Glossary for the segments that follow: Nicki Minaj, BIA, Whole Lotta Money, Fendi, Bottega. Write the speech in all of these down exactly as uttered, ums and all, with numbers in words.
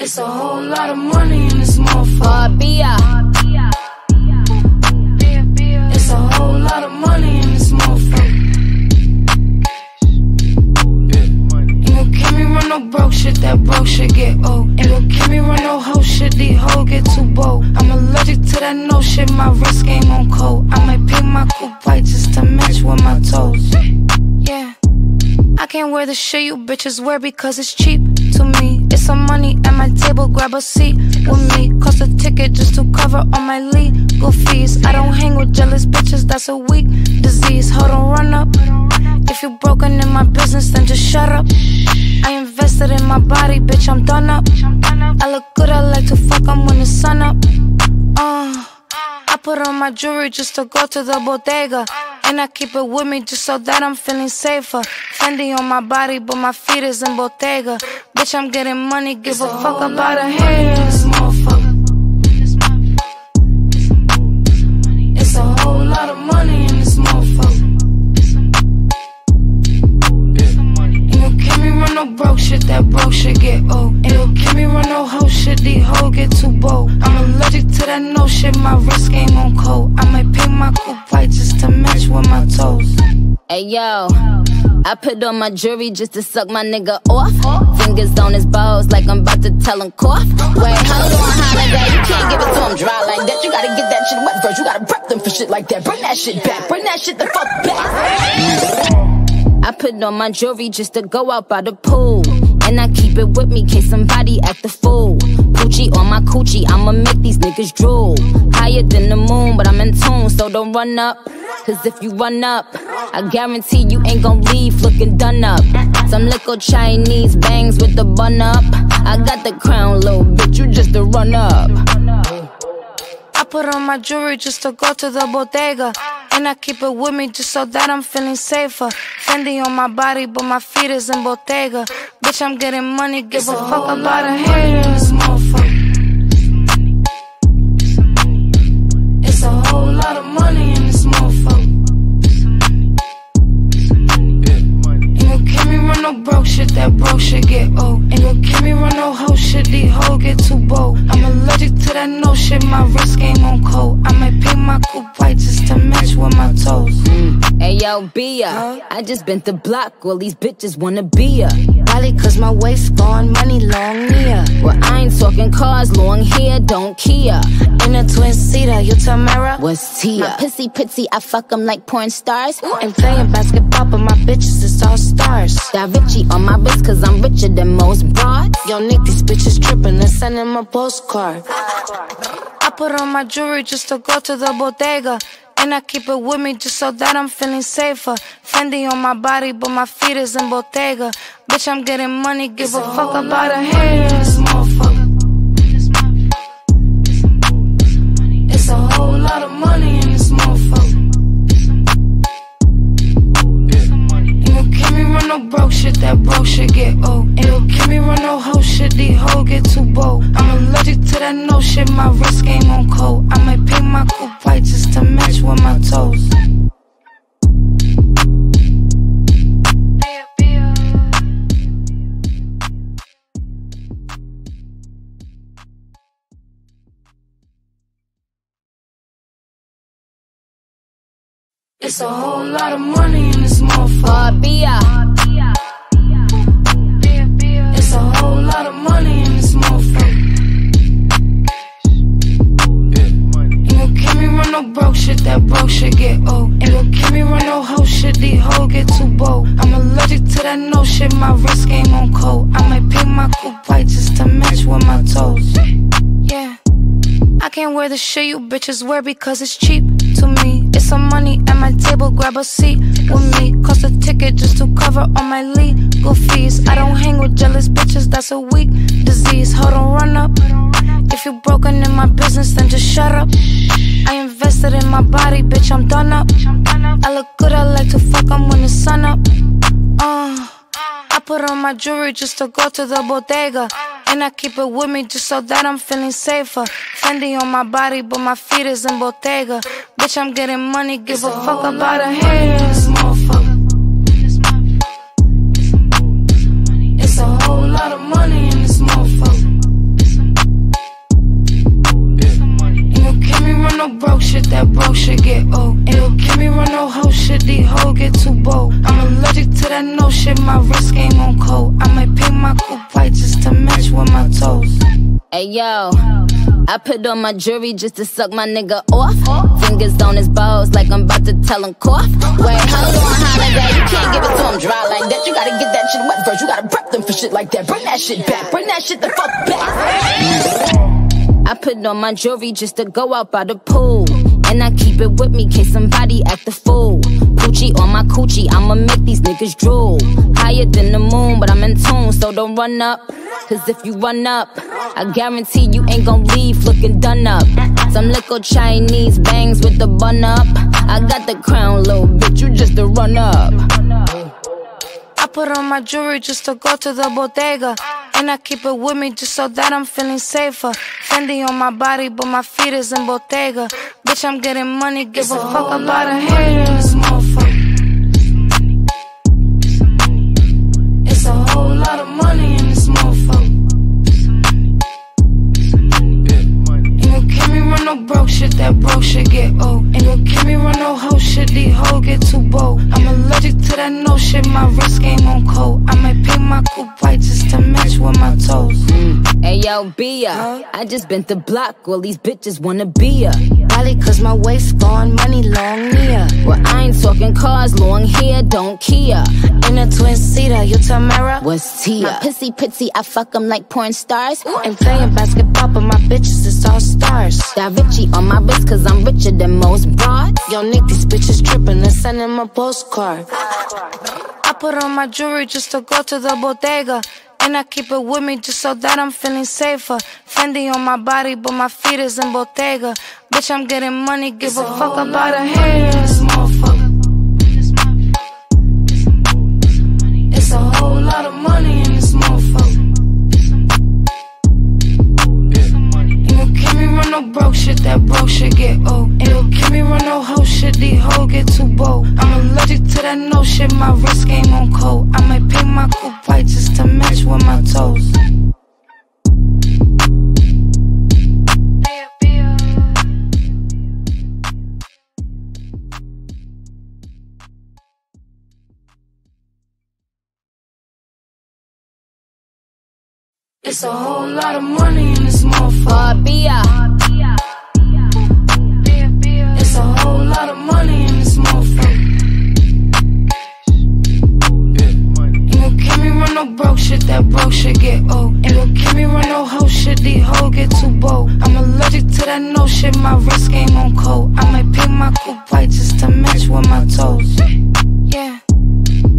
It's a whole lot of money in this motherfucker. B I A. It's a whole lot of money in this motherfucker. Ain't gon' keep me run no broke shit, that broke shit get old. Ain't gon' keep me run no hoe shit, these hoes get too bold. I'm allergic to that no shit, my wrist game on cold. I might paint my coupe white just to match with my toes. Yeah, I can't wear the shit you bitches wear because it's cheap to me. It's some money at my table, grab a seat with me. Cost a ticket just to cover all my legal fees. I don't hang with jealous bitches, that's a weak disease. Hold on, run up. If you broken in my business, then just shut up. I invested in my body, bitch, I'm done up. I look good, I like to fuck, I'm when the sun up. uh, I put on my jewelry just to go to the Bottega. And I keep it with me just so that I'm feeling safer. Fendi on my body, but my feet is in Bottega. Bitch, I'm getting money, give it's a, a fuck about a hater. It's a whole lot of money in this motherfucker. Ain't gon' keep me run no broke shit, that broke shit get old. Ain't gon' keep me run no hoe shit, these hoes get too bold. I'm allergic to that no shit, my wrist game on cold. I might paint my coupe white just to match with my toes. Hey yo, I put on my jewelry just to suck my nigga off. Fingers on his balls like I'm about to tell him cough. Wait, hold on, holiday, you can't give it to him dry like that. You gotta get that shit wet first, you gotta prep them for shit like that. Bring that shit back, bring that shit the fuck back. I put on my jewelry just to go out by the pool. And I keep it with me, case somebody act a fool. Poochie on my coochie, I'ma make these niggas drool. Higher than the moon, but I'm in tune, so don't run up. Cause if you run up, I guarantee you ain't gon' leave looking done up. Some little Chinese bangs with the bun up. I got the crown low, bitch, you just a run up. I put on my jewelry just to go to the Bottega. And I keep it with me just so that I'm feeling safer. Fendi on my body, but my feet is in Bottega. Bitch, I'm getting money, give it's a, a fuck about lot of haters, motherfucker. It's a whole lot of money in this motherfucker. Ain't gon' keep me run no broke shit, that broke shit get old. Ain't gon' keep me run no hoe shit, these hoes get too bold. I'm allergic to that no shit, my wrist game on cold. I might paint my coupe white just to match with my toes. Mm. Hey yo, B I A, huh? I just bent the block, all these bitches wanna B I A. Probably cause my waist gone, money long near. Well, I ain't talking cars, long hair, don't care. In a twin-seater, you Tamara? What's Tia? My pissy pitsy, I fuck them like porn stars. And playing basketball, but my bitches is all stars. Got Richie on my wrist cause I'm richer than most broads. Yo, Nick, these bitches trippin' and send them a postcard. I put on my jewelry just to go to the Bottega. And I keep it with me just so that I'm feeling safer. Fendi on my body, but my feet is in Bottega. Bitch, I'm getting money, give it's a, a fuck about a hater. It's, it's a whole lot of money in this motherfucker. Ain't gon' keep me run no broke shit, that broke shit get old. Ain't gon' keep me run no hoe shit, these hoes get too bold. I'm allergic to that no shit, my wrist game on cold. I might paint my coupe white just to match with my toes. It's a whole lot of money in this motherfucker. B I A. It's a whole lot of money in this motherfucker. Ain't gon' keep me run no broke shit, that broke shit get old. Ain't gon' keep me run no hoe shit, these hoes get too bold. I'm allergic to that no shit, my wrist game on cold. I might paint my coupe white just to match with my toes. Yeah, I can't wear the shit you bitches wear because it's cheap to me. It's some money at my table, grab a seat with me. Cost a ticket just to cover all my legal fees. I don't hang with jealous bitches, that's a weak disease. Hold on, run up. If you broken in my business, then just shut up. I invested in my body, bitch, I'm done up. I look good, I like to fuck, I'm when the sun up. uh, I put on my jewelry just to go to the Bottega. And I keep it with me just so that I'm feeling safer. Fendi on my body, but my feet is in Bottega. Bitch, I'm getting money, give it's a, a fuck about a hater. It's, it's a whole lot of money in this motherfucker. Ayo. I put on my jewelry just to suck my nigga off. Fingers on his balls like I'm about to tell him cough. Wait, hold on, holiday, you can't give it to him dry like that. You gotta get that shit wet first, you gotta prep them for shit like that. Bring that shit back, bring that shit the fuck back. I put on my jewelry just to go out by the pool. And I keep it with me, case somebody act a fool. Poochie on my coochie, I'ma make these niggas drool. Higher than the moon, but I'm in tune, so don't run up. Cause if you run up, I guarantee you ain't gon' leave looking done up. Some little Chinese bangs with the bun up. I got the crown, little bitch, you just a run up. I put on my jewelry just to go to the Bottega. And I keep it with me just so that I'm feeling safer. Fendi on my body, but my feet is in Bottega. Bitch, I'm getting money, give it's a fuck a lot of haters, motherfucker. That bro shit get old. Ain't gon' keep me run no hoe shit, these hoes get too bold. I'm allergic to that no shit, my wrist game on cold. I might paint my coupe white just to match with my toes. Hey yo, B I A, huh? I just bent the block, all these bitches wanna B I A. Probably cause my waist gone, money long near. Well, I ain't talking cars, long hair, don't care. In a twin-seater, you Tamara? What's Tia? My pissy pitsy, I fuck them like porn stars. Ain't playing basketball, but my bitches is all stars. Got Richie on my wrist cause I'm richer than most broads. Yo, Nick, these bitches trippin' and sending my postcard. I put on my jewelry just to go to the Bottega. And I keep it with me just so that I'm feeling safer. Fendi on my body, but my feet is in Bottega. Bitch, I'm getting money, give a, a fuck about a haters, motherfucker. It's a whole lot of money in this motherfucker. Ain't gon' keep me run no broke shit, that broke shit get old. Ain't gon' keep me run no hoe shit, these hoes get too bold. I'm allergic to that no shit, my wrist game on cold. I might paint my coupe white just to match with my toes. It's a whole lot of money in this motherfucker. B I A. It's a whole lot of money in this motherfucker. Ain't gon' keep me run no broke shit, that broke shit get old. Ain't gon' keep me run no hoe shit, these hoes get too bold. I'm allergic to that no shit, my wrist game on cold. I might paint my coupe white just to match with my toes. Yeah,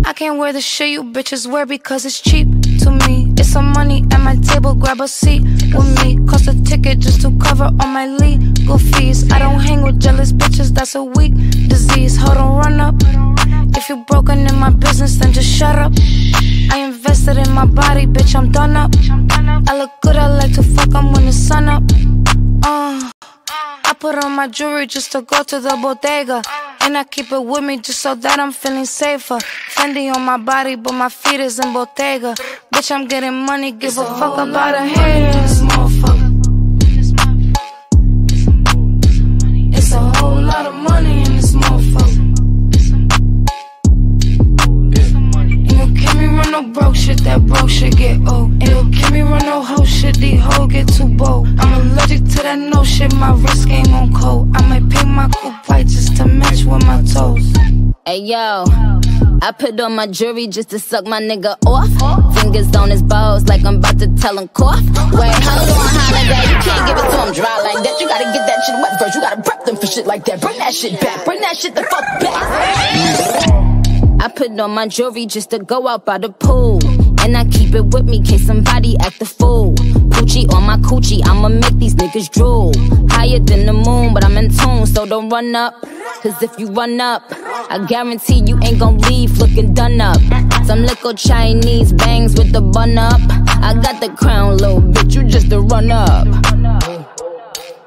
I can't wear the shit you bitches wear because it's cheap to me. It's some money at my table, grab a seat with me. Cost a ticket just to cover all my legal fees. I don't hang with jealous bitches, that's a weak disease. Hold on, run up. If you're broken in my business, then just shut up. I invested in my body, bitch, I'm done up. I look good, I like to fuck, I'm when the sun up. uh, I put on my jewelry just to go to the Bottega. And I keep it with me just so that I'm feeling safer. Fendi on my body, but my feet is in Bottega. Bitch, I'm getting money, give a, a fuck about a haters, motherfucker. It's a whole lot of money in this motherfucker. Ain't gon' keep me run no broke shit, that broke shit get old. Ain't gon' keep me run no hoe shit, these hoes get too bold. I'm allergic to that no shit, my wrist game on cold. I might paint my coupe white just to match with my toes. Hey yo. I put on my jewelry just to suck my nigga off. Fingers on his balls like I'm about to tell him cough. Wait, hold on, holiday, you can't give it to him dry like that. You gotta get that shit wet first, you gotta prep them for shit like that. Bring that shit back, bring that shit the fuck back. I put on my jewelry just to go out by the pool. And I keep it with me, case somebody act a fool. Poochie on my coochie, I'ma make these niggas drool. Higher than the moon, but I'm in tune, so don't run up. Cause if you run up, I guarantee you ain't gon' leave looking done up. Some little Chinese bangs with the bun up. I got the crown, little bitch, you just a run up.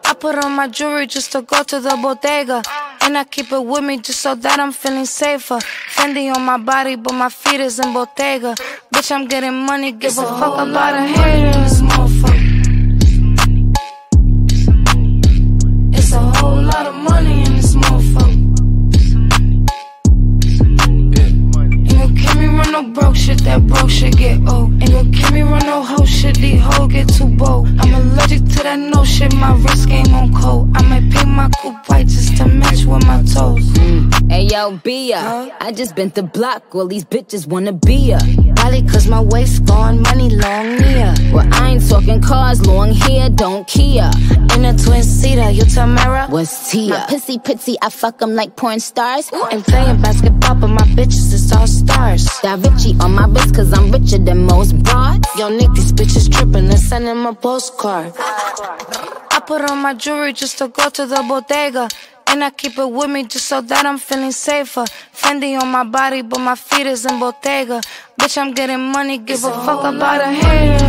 I put on my jewelry just to go to the Bottega. And I keep it with me just so that I'm feeling safer. Fendi on my body, but my feet is in Bottega. Bitch, I'm getting money, give a, a fuck about a haters, motherfucker. It's a whole lot of money in this motherfucker. Ain't gon' keep me run no broke shit, that broke shit get old. Ain't gon' keep me run no hoe shit, these hoes get too bold. I'm allergic shit, my wrist game on cold. I might paint my coupe white just to match with my toes. Ayo, B I A, I just bent the block, all these bitches wanna B I A. Probably cause my waist gone, money long near. Well, I ain't talking cars, long hair, don't Kia. In a twin-seater, you Tamara, what's Tia? My pissy pitsy, I fuck them like porn stars. And playing basketball, but my bitches is all stars. Got Richie on my wrist cause I'm richer than most broads. Yo, Nick, these bitches trippin' and sending my postcard. I put on my jewelry just to go to the Bottega. And I keep it with me just so that I'm feeling safer. Fendi on my body, but my feet is in Bottega. Bitch, I'm getting money, give it's a, a fuck about a hater.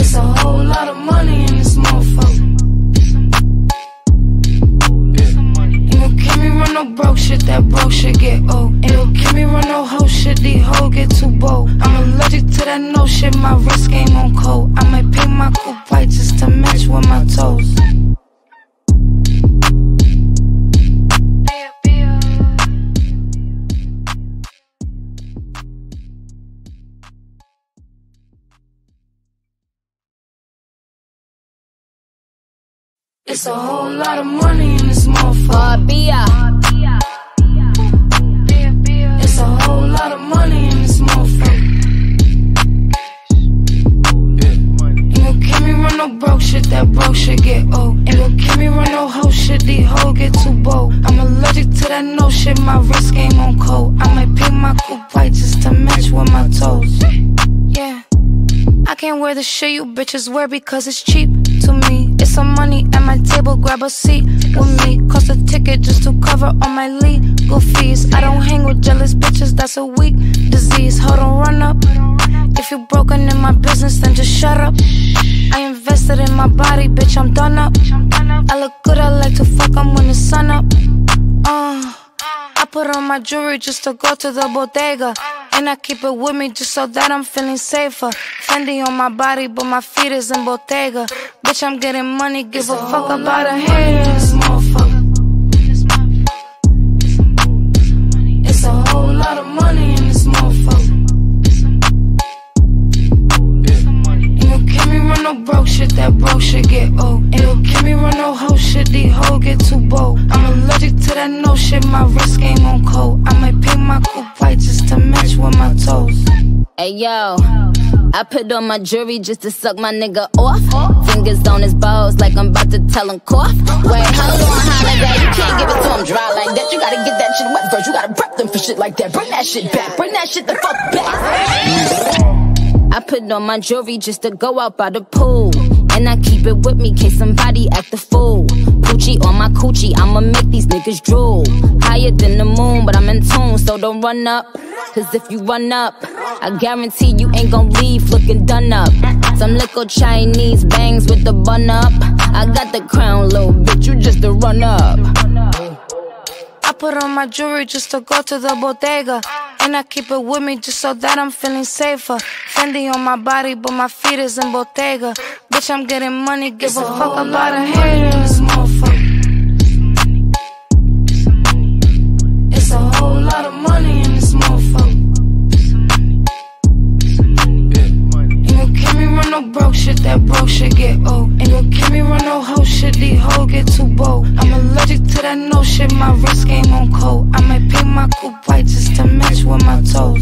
It's a whole lot of money in this motherfucker. It won't keep me run no broke shit, that broke shit get old. It won't keep me run no hoe shit, these hoes get too bold. I'm allergic to that no shit, my wrist game on cold. I might paint my coupe white just to match with my toes. It's a whole lot of money in this motherfucker. B I A. It's a whole lot of money in this motherfucker. It won't keep me run no broke shit, that broke shit get old. It won't keep me run no hoe shit, these hoes get too bold. I'm allergic to that no shit, my wrist game on cold. I might paint my coupe white just to match with my toes. Yeah, I can't wear the shit you bitches wear because it's cheap to me. It's some money at my table, grab a seat with me. Cost a ticket just to cover all my legal fees. I don't hang with jealous bitches, that's a weak disease. Hold on, run up. If you broken in my business, then just shut up. I invested in my body, bitch, I'm done up. I look good, I like to fuck, I'm when the sun up. Uh, I put on my jewelry just to go to the Bottega. And I keep it with me just so that I'm feeling safer. Fendi on my body, but my feet is in Bottega. Bitch, I'm getting money, give it's a, a fuck about a hater. It's a whole lot of money in this motherfucker. It won't keep me run no broke shit, that broke shit get old. It won't keep me run no hoe shit, these hoes get too bold. I'm allergic to that no shit, my wrist game on cold. I might paint my coupe white just to match with my toes. Hey yo, I put on my jewelry just to suck my nigga off. Fingers on his balls like I'm about to tell him cough. Wait, hold on, holiday, you can't give it to him dry like that. You gotta get that shit wet first, you gotta prep them for shit like that. Bring that shit back, bring that shit the fuck back. I put on my jewelry just to go out by the pool. And I keep it with me, case somebody act a fool. Poochie on my coochie, I'ma make these niggas drool. Higher than the moon, but I'm in tune, so don't run up. Cause if you run up, I guarantee you ain't gon' leave looking done up. Some little Chinese bangs with the bun up. I got the crown low, bitch, you just a run up. I put on my jewelry just to go to the Bottega. And I keep it with me just so that I'm feeling safer. Fendi on my body, but my feet is in Bottega. Bitch, I'm getting money, give a, a fuck about a hater. It's motherfucker. It's a whole lot of money in this motherfucker. It won't keep me run no broke shit, that broke shit get old. It won't keep me run no hoe shit, these hoes get too bold. I'm allergic to that no shit, my wrist game on cold. I might paint my coupe white just to match with my toes.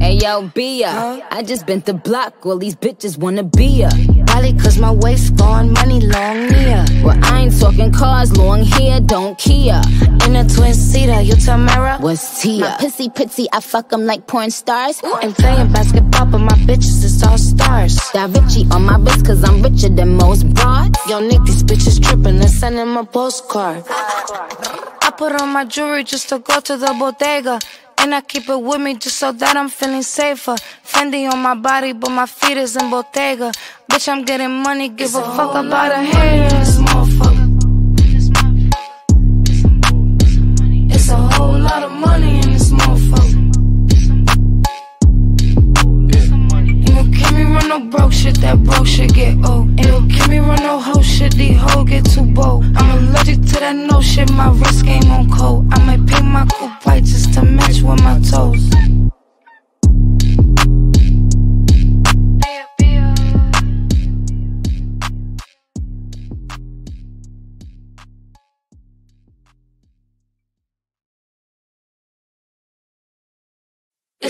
Ayo, B I A, I just bent the block, all these bitches wanna B I A. Probably cause my waist gone, money long near. Well, I ain't talking cars, long hair, don't Kia. In a twin-seater, you Tamara, what's Tia? My pissy pitsy, I fuck them like porn stars. And playing basketball, but my bitches is all stars. Got Richie on my wrist cause I'm richer than most broads. Yo, Nick, these bitches trippin' and sending my postcard. I put on my jewelry just to go to the Bottega. And I keep it with me just so that I'm feeling safer. Fendi on my body, but my feet is in Bottega. Bitch, I'm getting money, give it's a, a fuck about a hater. It's motherfucker. It's a whole lot of money in this motherfucker. It won't keep me run no broke shit, that broke shit get old. It won't keep me run no hoe shit, these hoes get too bold. I'm allergic to that no shit, my wrist game on cold. I might paint my coupe white just to match with my toes.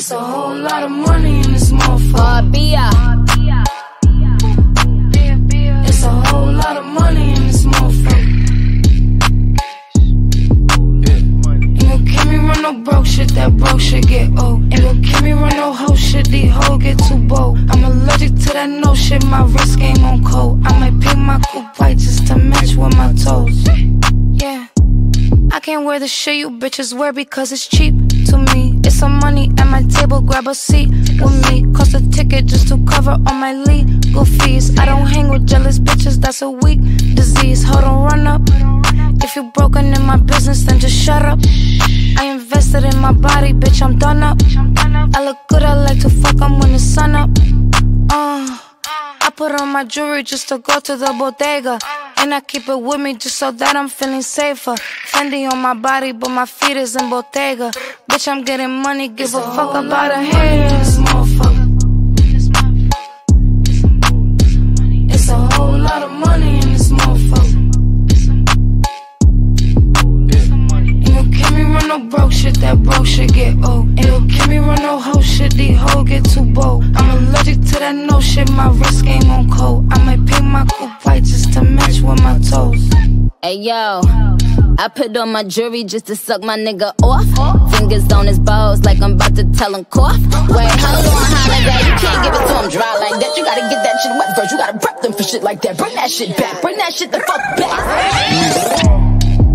It's a whole lot of money in this motherfucker. B I A. It's a whole lot of money in this motherfucker. You gon' keep me run no broke shit, that broke shit get old. You gon' keep me run no hoe shit, these hoes get too bold. I'm allergic to that no shit, my wrist game on cold. I might paint my coupe white just to match with my toes. Yeah, I can't wear the shit you bitches wear because it's cheap to me. It's some money at my table, grab a seat with me. Cost a ticket just to cover all my legal fees. I don't hang with jealous bitches, that's a weak disease. Hold on, run up. If you broken in my business, then just shut up. I invested in my body, bitch, I'm done up. I look good, I like to fuck, I'm when the sun up. Uh, I put on my jewelry just to go to the bodega. And I keep it with me just so that I'm feeling safer. Fendi on my body, but my feet is in Bottega. Bitch, I'm getting money, give it's a, a fuck about a hater. It's a whole lot of money in this motherfucker. You gon' keep me run no broke shit, that broke shit get old. And you keep me run no hoe shit, these hoes get too bold. I'm allergic to that no shit, my wrist game on cold. I might paint my coupe white just to match with my toes. Hey yo, I put on my jewelry just to suck my nigga off. Fingers on his balls like I'm about to tell him cough. Wait, hold on, holiday, you can't give it to him dry like that. You gotta get that shit wet first, you gotta prep them for shit like that. Bring that shit back, bring that shit the fuck back.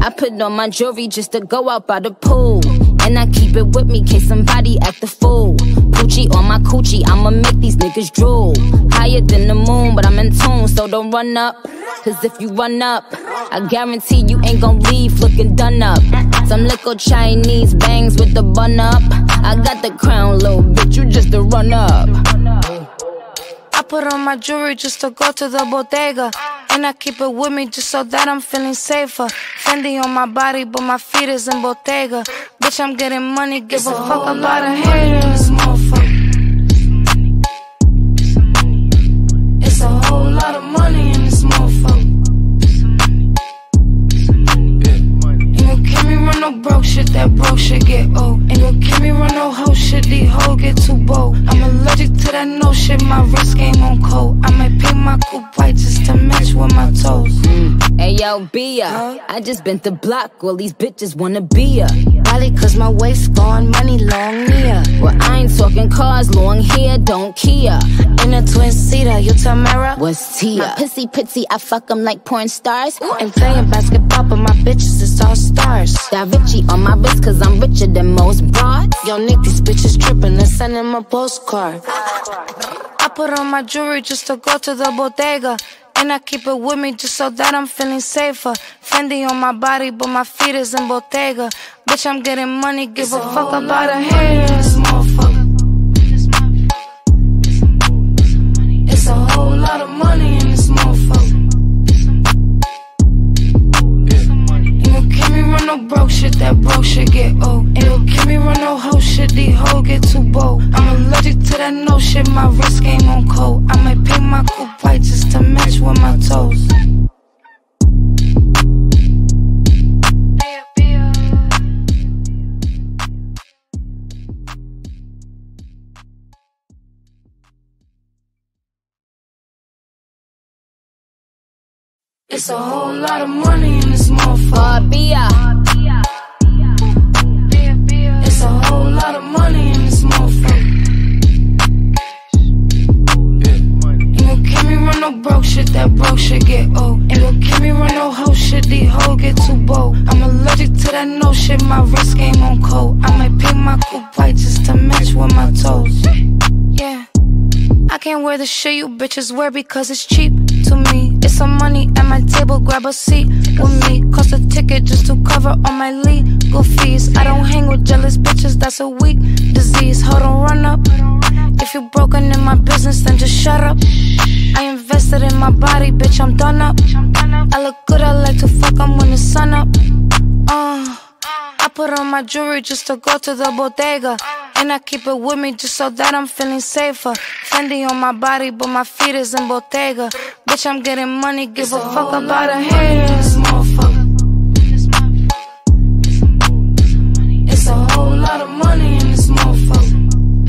I put on my jewelry just to go out by the pool. And I keep it with me, case somebody act a fool. Poochie on my coochie, I'ma make these niggas drool. Higher than the moon, but I'm in tune, so don't run up. Cause if you run up, I guarantee you ain't gon' leave looking done up. Some little Chinese bangs with the bun up. I got the crown low, bitch, you just a run up. I put on my jewelry just to go to the bodega. And I keep it with me just so that I'm feeling safer. Fendi on my body, but my feet is in Bottega. Bitch, I'm getting money, give it's a, a fuck about a hater. It's motherfucker. It's a whole lot of money in this motherfucker. No broke shit, that broke shit get old. Ain't gon' keep me run no hoe shit, these hoes get too bold. I'm allergic to that no shit, my wrist game on cold. I might paint my coupe white just to match with my toes. mm. Hey yo, B I A, huh? I just bent the block, all these bitches wanna B I A. Probably cause my waist gone, money long near. Well, I ain't talking cars, long hair, don't care. In a twin-seater, you Tamara? What's Tia? My pissy pitsy, I fuck them like porn stars. Ain't playing basketball, but my bitches is all stars. That Richie on my wrist, cause I'm richer than most broads. Yo, Nick, these bitches trippin' and sendin' my postcard. I put on my jewelry just to go to the bodega. And I keep it with me just so that I'm feeling safer. Fendi on my body, but my feet is in Bottega. Bitch, I'm getting money, give it's a, a fuck about a hater. It's motherfucker. It's a whole lot of money in this motherfucker. No broke shit, that broke shit get old. And you keep me run no hoe shit, these hoes get too bold. I'm allergic to that no shit, my wrist game on cold. I might paint my coupe white just to match with my toes. It's a whole lot of money in this motherfucker. B I A. It's a whole lot of money in this motherfucker. You gon' keep me run no broke shit, that broke shit get old. You gon' keep me run no hoe shit, these hoes get too bold. I'm allergic to that no shit, my wrist game on cold. I might paint my coupe white just to match with my toes. Yeah, I can't wear the shit you bitches wear because it's cheap to me. Some money at my table, grab a seat with me. Cost a ticket just to cover all my legal fees. I don't hang with jealous bitches, that's a weak disease. Hold on, run up. If you broken in my business, then just shut up. I invested in my body, bitch, I'm done up. I look good, I like to fuck, I'm when the sun up. uh, I put on my jewelry just to go to the bodega. And I keep it with me just so that I'm feeling safer. Fendi on my body, but my feet is in Bottega. Bitch, I'm getting money, give it's a, a fuck about a hater. It's motherfucker. It's a whole lot of money in this motherfucker.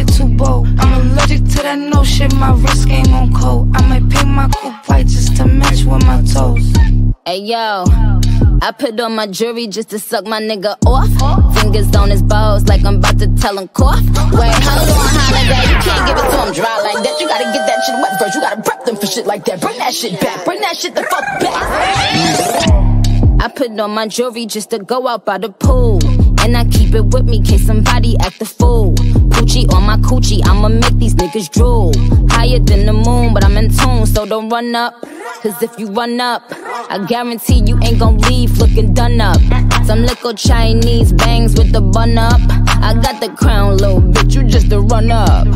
get too bold. I'm allergic to that no shit, my wrist game on cold. I might paint my coupe white just to match with my toes. Hey yo, I put on my jewelry just to suck my nigga off. Fingers on his balls like I'm about to tell him cough. Wait, hold on, holiday, you can't give it to him dry like that. You gotta get that shit wet first, you gotta prep them for shit like that. Bring that shit back, bring that shit the fuck back. I put on my jewelry just to go out by the pool. And I keep it with me, case somebody act a fool. Poochie on my coochie, I'ma make these niggas drool. Higher than the moon, but I'm in tune, so don't run up. Cause if you run up, I guarantee you ain't gon' leave looking done up. Some little Chinese bangs with the bun up. I got the crown, little bitch, you just a run up.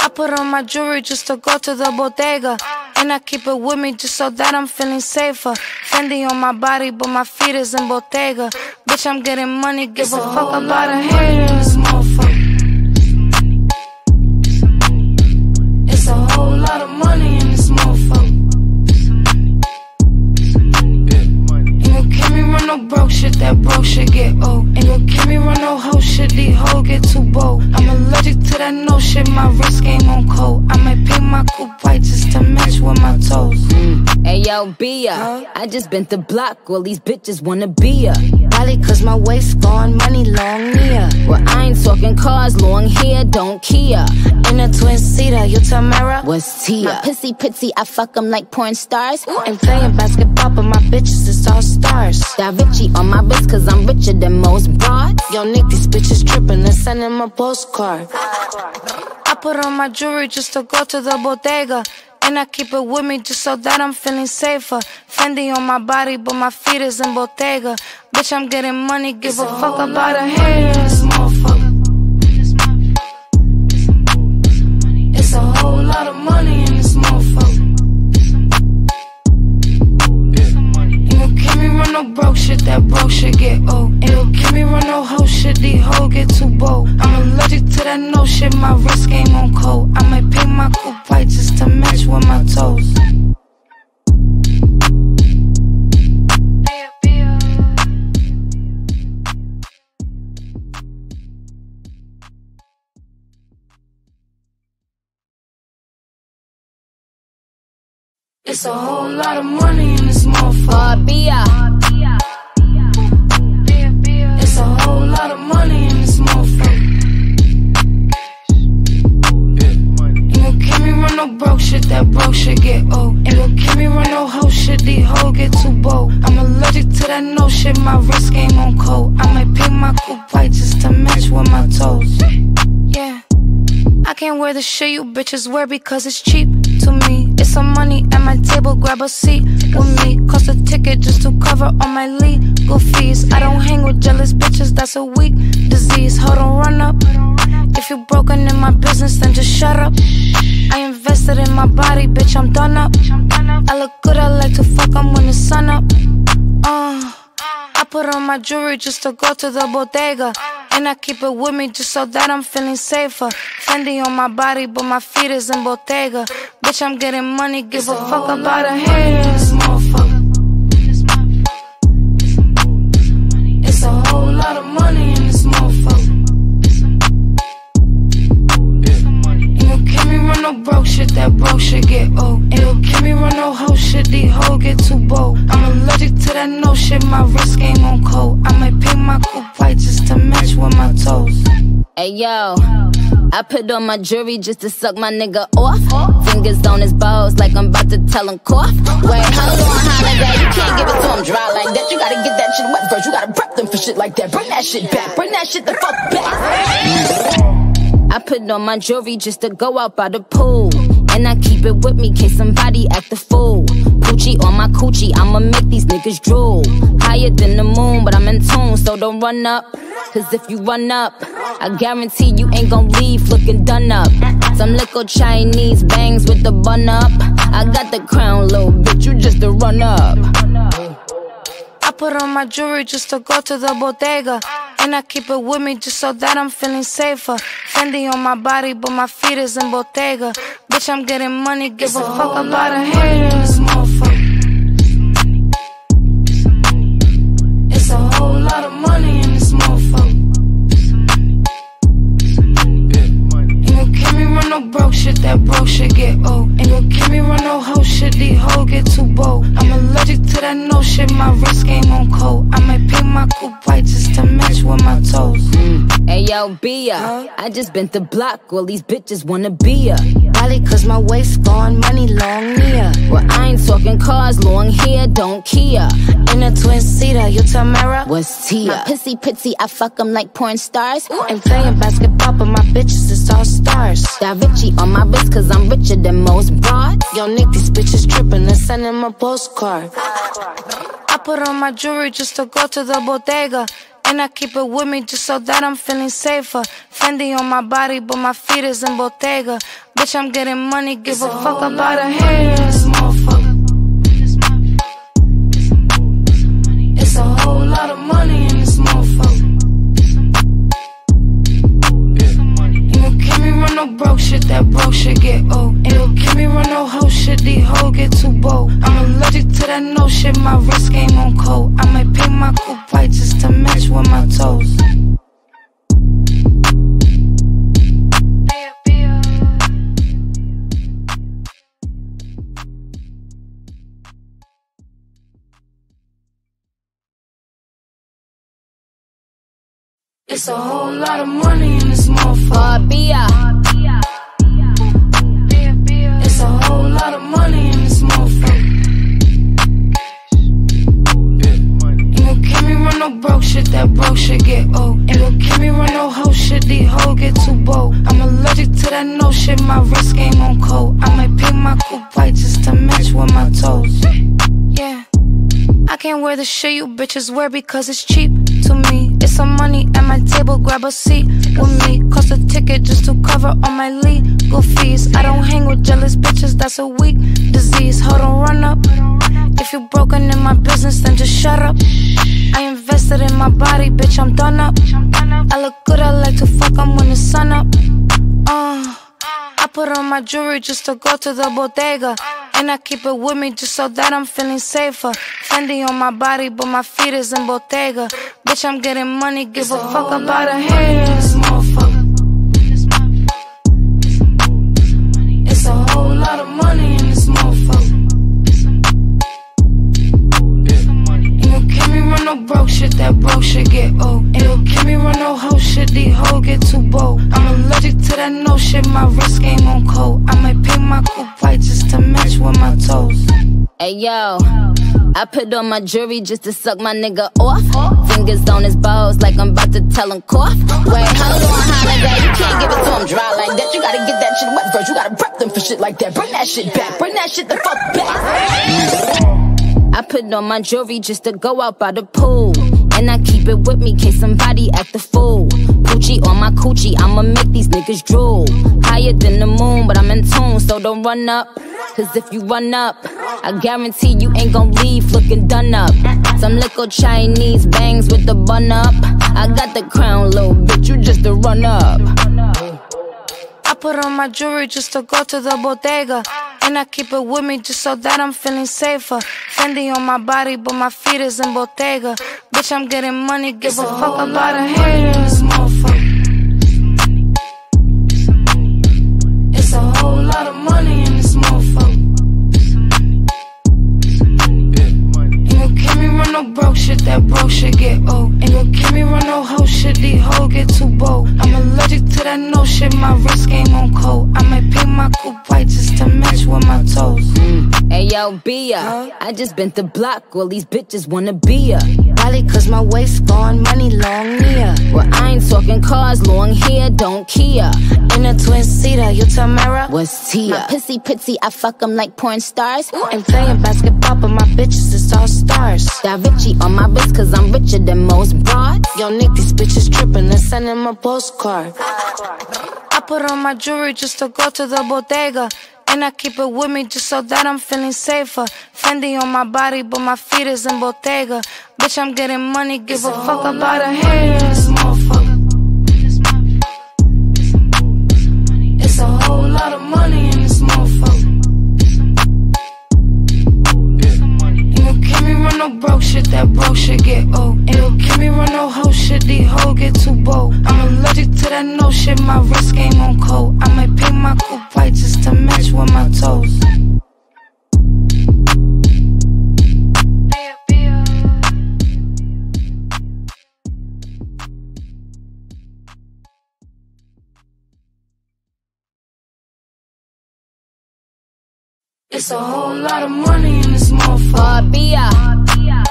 I put on my jewelry just to go to the Bottega. And I keep it with me just so that I'm feeling safer. Fendi on my body, but my feet is in Bottega. Bitch, I'm getting money, give it's a fuck about a haters, motherfucker. It's a whole lot of money in this motherfucker. And you can't me run no broke shit, that broke shit get old. And you can't me run no hoe shit, these hoes get too bold. I'm allergic to that no shit, my wrist game on cold. I might paint my coupe white just to match with my toes. Ayo, B I A, I just bent the block, all these bitches wanna B I A. Probably cause my waist gone, money long near. Well, I ain't talking cars, long hair, don't care. In a twin-seater, you Tamara, what's Tia? My pissy pitsy, I fuck them like porn stars. And playing basketball, but my bitches is all stars. Got Richie on my wrist cause I'm richer than most broads. Yo, Nick, these bitches trippin' and sending my postcard. I put on my jewelry just to go to the Bottega. And I keep it with me just so that I'm feeling safer. Fendi on my body, but my feet is in Bottega. Bitch, I'm getting money, give it's a, a fuck about a hater. It's motherfucker. It's a whole lot of money in this motherfucker. And you can't me run no broke shit, that broke shit get old. And you can't me run no hoe shit, these hoes get too bold. I'm allergic to that no shit, my wrist game on cold. I might paint my coupe white just to match with my toes. It's a whole lot of money in this motherfucker. B I A. It's a whole lot of money in this motherfucker. And you can't me run no broke shit, that broke shit get old. And you can't me run no hoe shit, these hoes get too bold. I'm allergic to that no shit, my wrist game on cold. I might paint my coupe white just to match with my toes. Yeah, I can't wear the shit you bitches wear because it's cheap to me. It's some money at my table, grab a seat with me. Cost a ticket just to cover all my legal fees. I don't hang with jealous bitches, that's a weak disease. Hold on, run up. If you broken in my business, then just shut up. I invested in my body, bitch, I'm done up. I look good, I like to fuck, I'm when the sun up. Uh, I put on my jewelry just to go to the Bottega. And I keep it with me just so that I'm feeling safer. Fendi on my body, but my feet is in Bottega. Bitch, I'm getting money, give it's a, a fuck about a hater. It's, it's a whole lot of money in this motherfucker. And you can't me run no broke shit, that broke shit get old. And you can't me run no hoe shit, these hoes get too bold. I'm allergic to that no shit, my wrist game on cold. I might paint my coupe white just to match with my toes. Hey yo, I put on my jewelry just to suck my nigga off. Fingers on his balls like I'm about to tell him cough. Wait, hold on, holiday, you can't give it to him dry like that. You gotta get that shit wet first, you gotta prep them for shit like that. Bring that shit back, bring that shit the fuck back. I put on my jewelry just to go out by the pool. And I keep it with me case somebody act a fool. Poochie on my coochie, I'ma make these niggas drool. Higher than the moon, but I'm in tune, so don't run up. Cause if you run up, I guarantee you ain't gon' leave looking done up. Some little Chinese bangs with the bun up. I got the crown, little bitch, you just a run up. I put on my jewelry just to go to the Bottega. And I keep it with me just so that I'm feeling safer. Fendi on my body, but my feet is in Bottega. Bitch, I'm getting money, give it's a, a fuck about a hater. It's, it's a whole lot of money in this motherfucker. cold shit, my wrist game on cold. I might paint my coupe white just to match with my toes. Mm. Hey yo, B I A, huh? I just bent the block, all these bitches wanna be ya. Probably cause my waist gone, money long near. Well, I ain't talking cars, long hair, don't care. In a twin-seater, you Tamara, what's Tia? My pissy pitsy, I fuck them like porn stars. Ooh. And playing basketball, but my bitches is all stars. Got Richie on my wrist cause I'm richer than most broads. Yo, Nick, these bitches trippin', let's send them a postcard. I put on my jewelry just to go to the Bottega, and I keep it with me just so that I'm feeling safer. Fendi on my body, but my feet is in Bottega. Bitch, I'm getting money, give it's a, a fuck about a hater. It's a motherfucker. It's a whole lot of money in this motherfucker. You gon' keep me run no broke shit, that broke shit get old. You gon' keep me run no hoe shit, these hoes get too bold. I'm allergic to that no shit, my wrist game on cold. I might paint my coupe white just to match with my toes. It's a whole lot of money in this motherfucker. B I A. It's a whole lot of money in this motherfucker. Ain't gon' keep me run no broke shit, that broke shit get old. Ain't gon' keep me run no hoe shit, these hoes get too bold. I'm allergic to that no shit, my wrist game on cold. I might paint my coupe white just to match with my toes. Yeah, I can't wear the shit you bitches wear because it's cheap to me. It's some money at my table, grab a seat with me. Cost a ticket just to cover all my legal fees. I don't hang with jealous bitches, that's a weak disease. Hold on, run up. If you broken in my business, then just shut up. I invested in my body, bitch, I'm done up. I look good, I like to fuck, I'm when the sun up. Uh, I put on my jewelry just to go to the Bottega, and I keep it with me just so that I'm feeling safer. Fendi on my body, but my feet is in Bottega. Bitch, I'm getting money, give it's a, a fuck about a hater. It's a motherfucker. It's a whole lot of money in this motherfucker. Ain't gon' keep me run no broke shit, that broke shit get old. Ain't gon' keep me run no hoe shit, these hoes get too bold. I'm allergic to that no shit, my wrist game on cold. I might paint my coupe white just to match with my toes. Hey yo, I put on my jewelry just to suck my nigga off. Fingers on his balls like I'm about to tell him cough. Wait, hold on, holiday, you can't give it to him dry like that. You gotta get that shit wet first, you gotta prep them for shit like that. Bring that shit back, bring that shit the fuck back. I put on my jewelry just to go out by the pool, and I keep it with me case somebody act a fool. Poochie on my coochie, I'ma make these niggas drool. Higher than the moon, but I'm in tune, so don't run up. Cause if you run up, I guarantee you ain't gon' leave looking done up. Some little Chinese bangs with the bun up. I got the crown low, bitch, you just a run up. I put on my jewelry just to go to the Bottega, and I keep it with me just so that I'm feeling safer. Fendi on my body, but my feet is in Bottega. Bitch, I'm getting money, give it's a, a fuck about a hater. It's motherfucker. It's a whole lot of money in this motherfucker. No broke shit, that broke shit get old. Ain't gon' keep me run no hoe shit, these hoes get too bold. I'm allergic to that no shit, my wrist game on cold. I might paint my coupe white just to match with my toes. Mm. Hey yo, B I A, huh? I just bent the block, all these bitches wanna be ya. Probably cause my waist gone, money long near. Well, I ain't talking cars, long hair, don't care. In a twin-seater, you Tamara, what's Tia? My pissy pitsy, I fuck them like porn stars. Ooh. And playing basketball, but my bitches is all stars. Got Richie on my wrist cause I'm richer than most broads. Yo, Nick, these bitches trippin', let's send them a postcard. I put on my jewelry just to go to the Bottega, and I keep it with me just so that I'm feeling safer. Fendi on my body, but my feet is in Bottega. Bitch, I'm getting money, give it's a, a fuck about a hater. It's a motherfucker. It's a whole lot of money in this motherfucker. No broke shit, that broke shit get old. Ain't gon' keep me run no hoe shit, these hoes get too bold. I'm allergic to that no shit, my wrist game on cold. I might paint my coupe white just to match with my toes. It's a whole lot of money in this motherfucker. B I A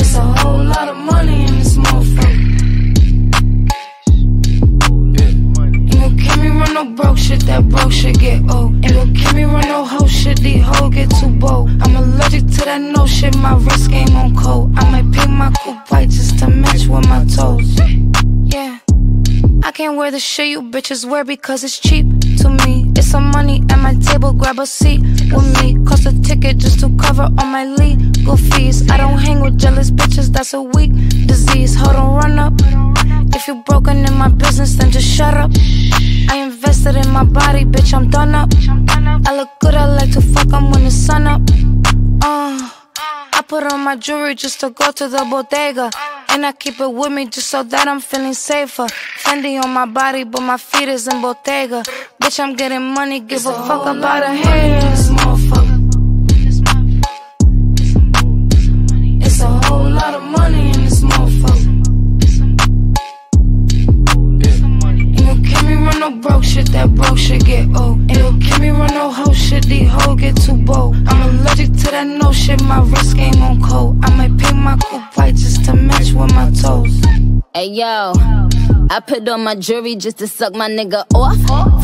It's a whole lot of money in this motherfucker. Ain't gon' keep me run no broke shit, that broke shit get old. Ain't gon' keep me run no hoe shit, these hoe get too bold. I'm allergic to that no shit, my wrist game on cold. I might paint my coupe white just to match with my toes. Yeah, I can't wear the shit you bitches wear because it's cheap to me. It's some money at my table, grab a seat with me. Cost a ticket just to cover all my legal fees. I don't hang with jealous bitches, that's a weak disease. Hold on, run up. If you broken in my business, then just shut up. I invested in my body, bitch, I'm done up. I look good, I like to fuck, I'm when the sun up. Uh, I put on my jewelry just to go to the bodega. And I keep it with me just so that I'm feeling safer. Fendi on my body, but my feet is in Bottega. Bitch, I'm getting money, give a, a fuck about a hater. It's a motherfucker. It's a whole lot of money in this motherfucker. Ain't gon' keep me run no broke shit, that broke shit get old. Ain't gon' keep me run no hoe shit, these hoe get too bold. I'm allergic to that no shit, my wrist game on cold. I might paint my coupe white just to match with my toes. Hey yo, I put on my jewelry just to suck my nigga off.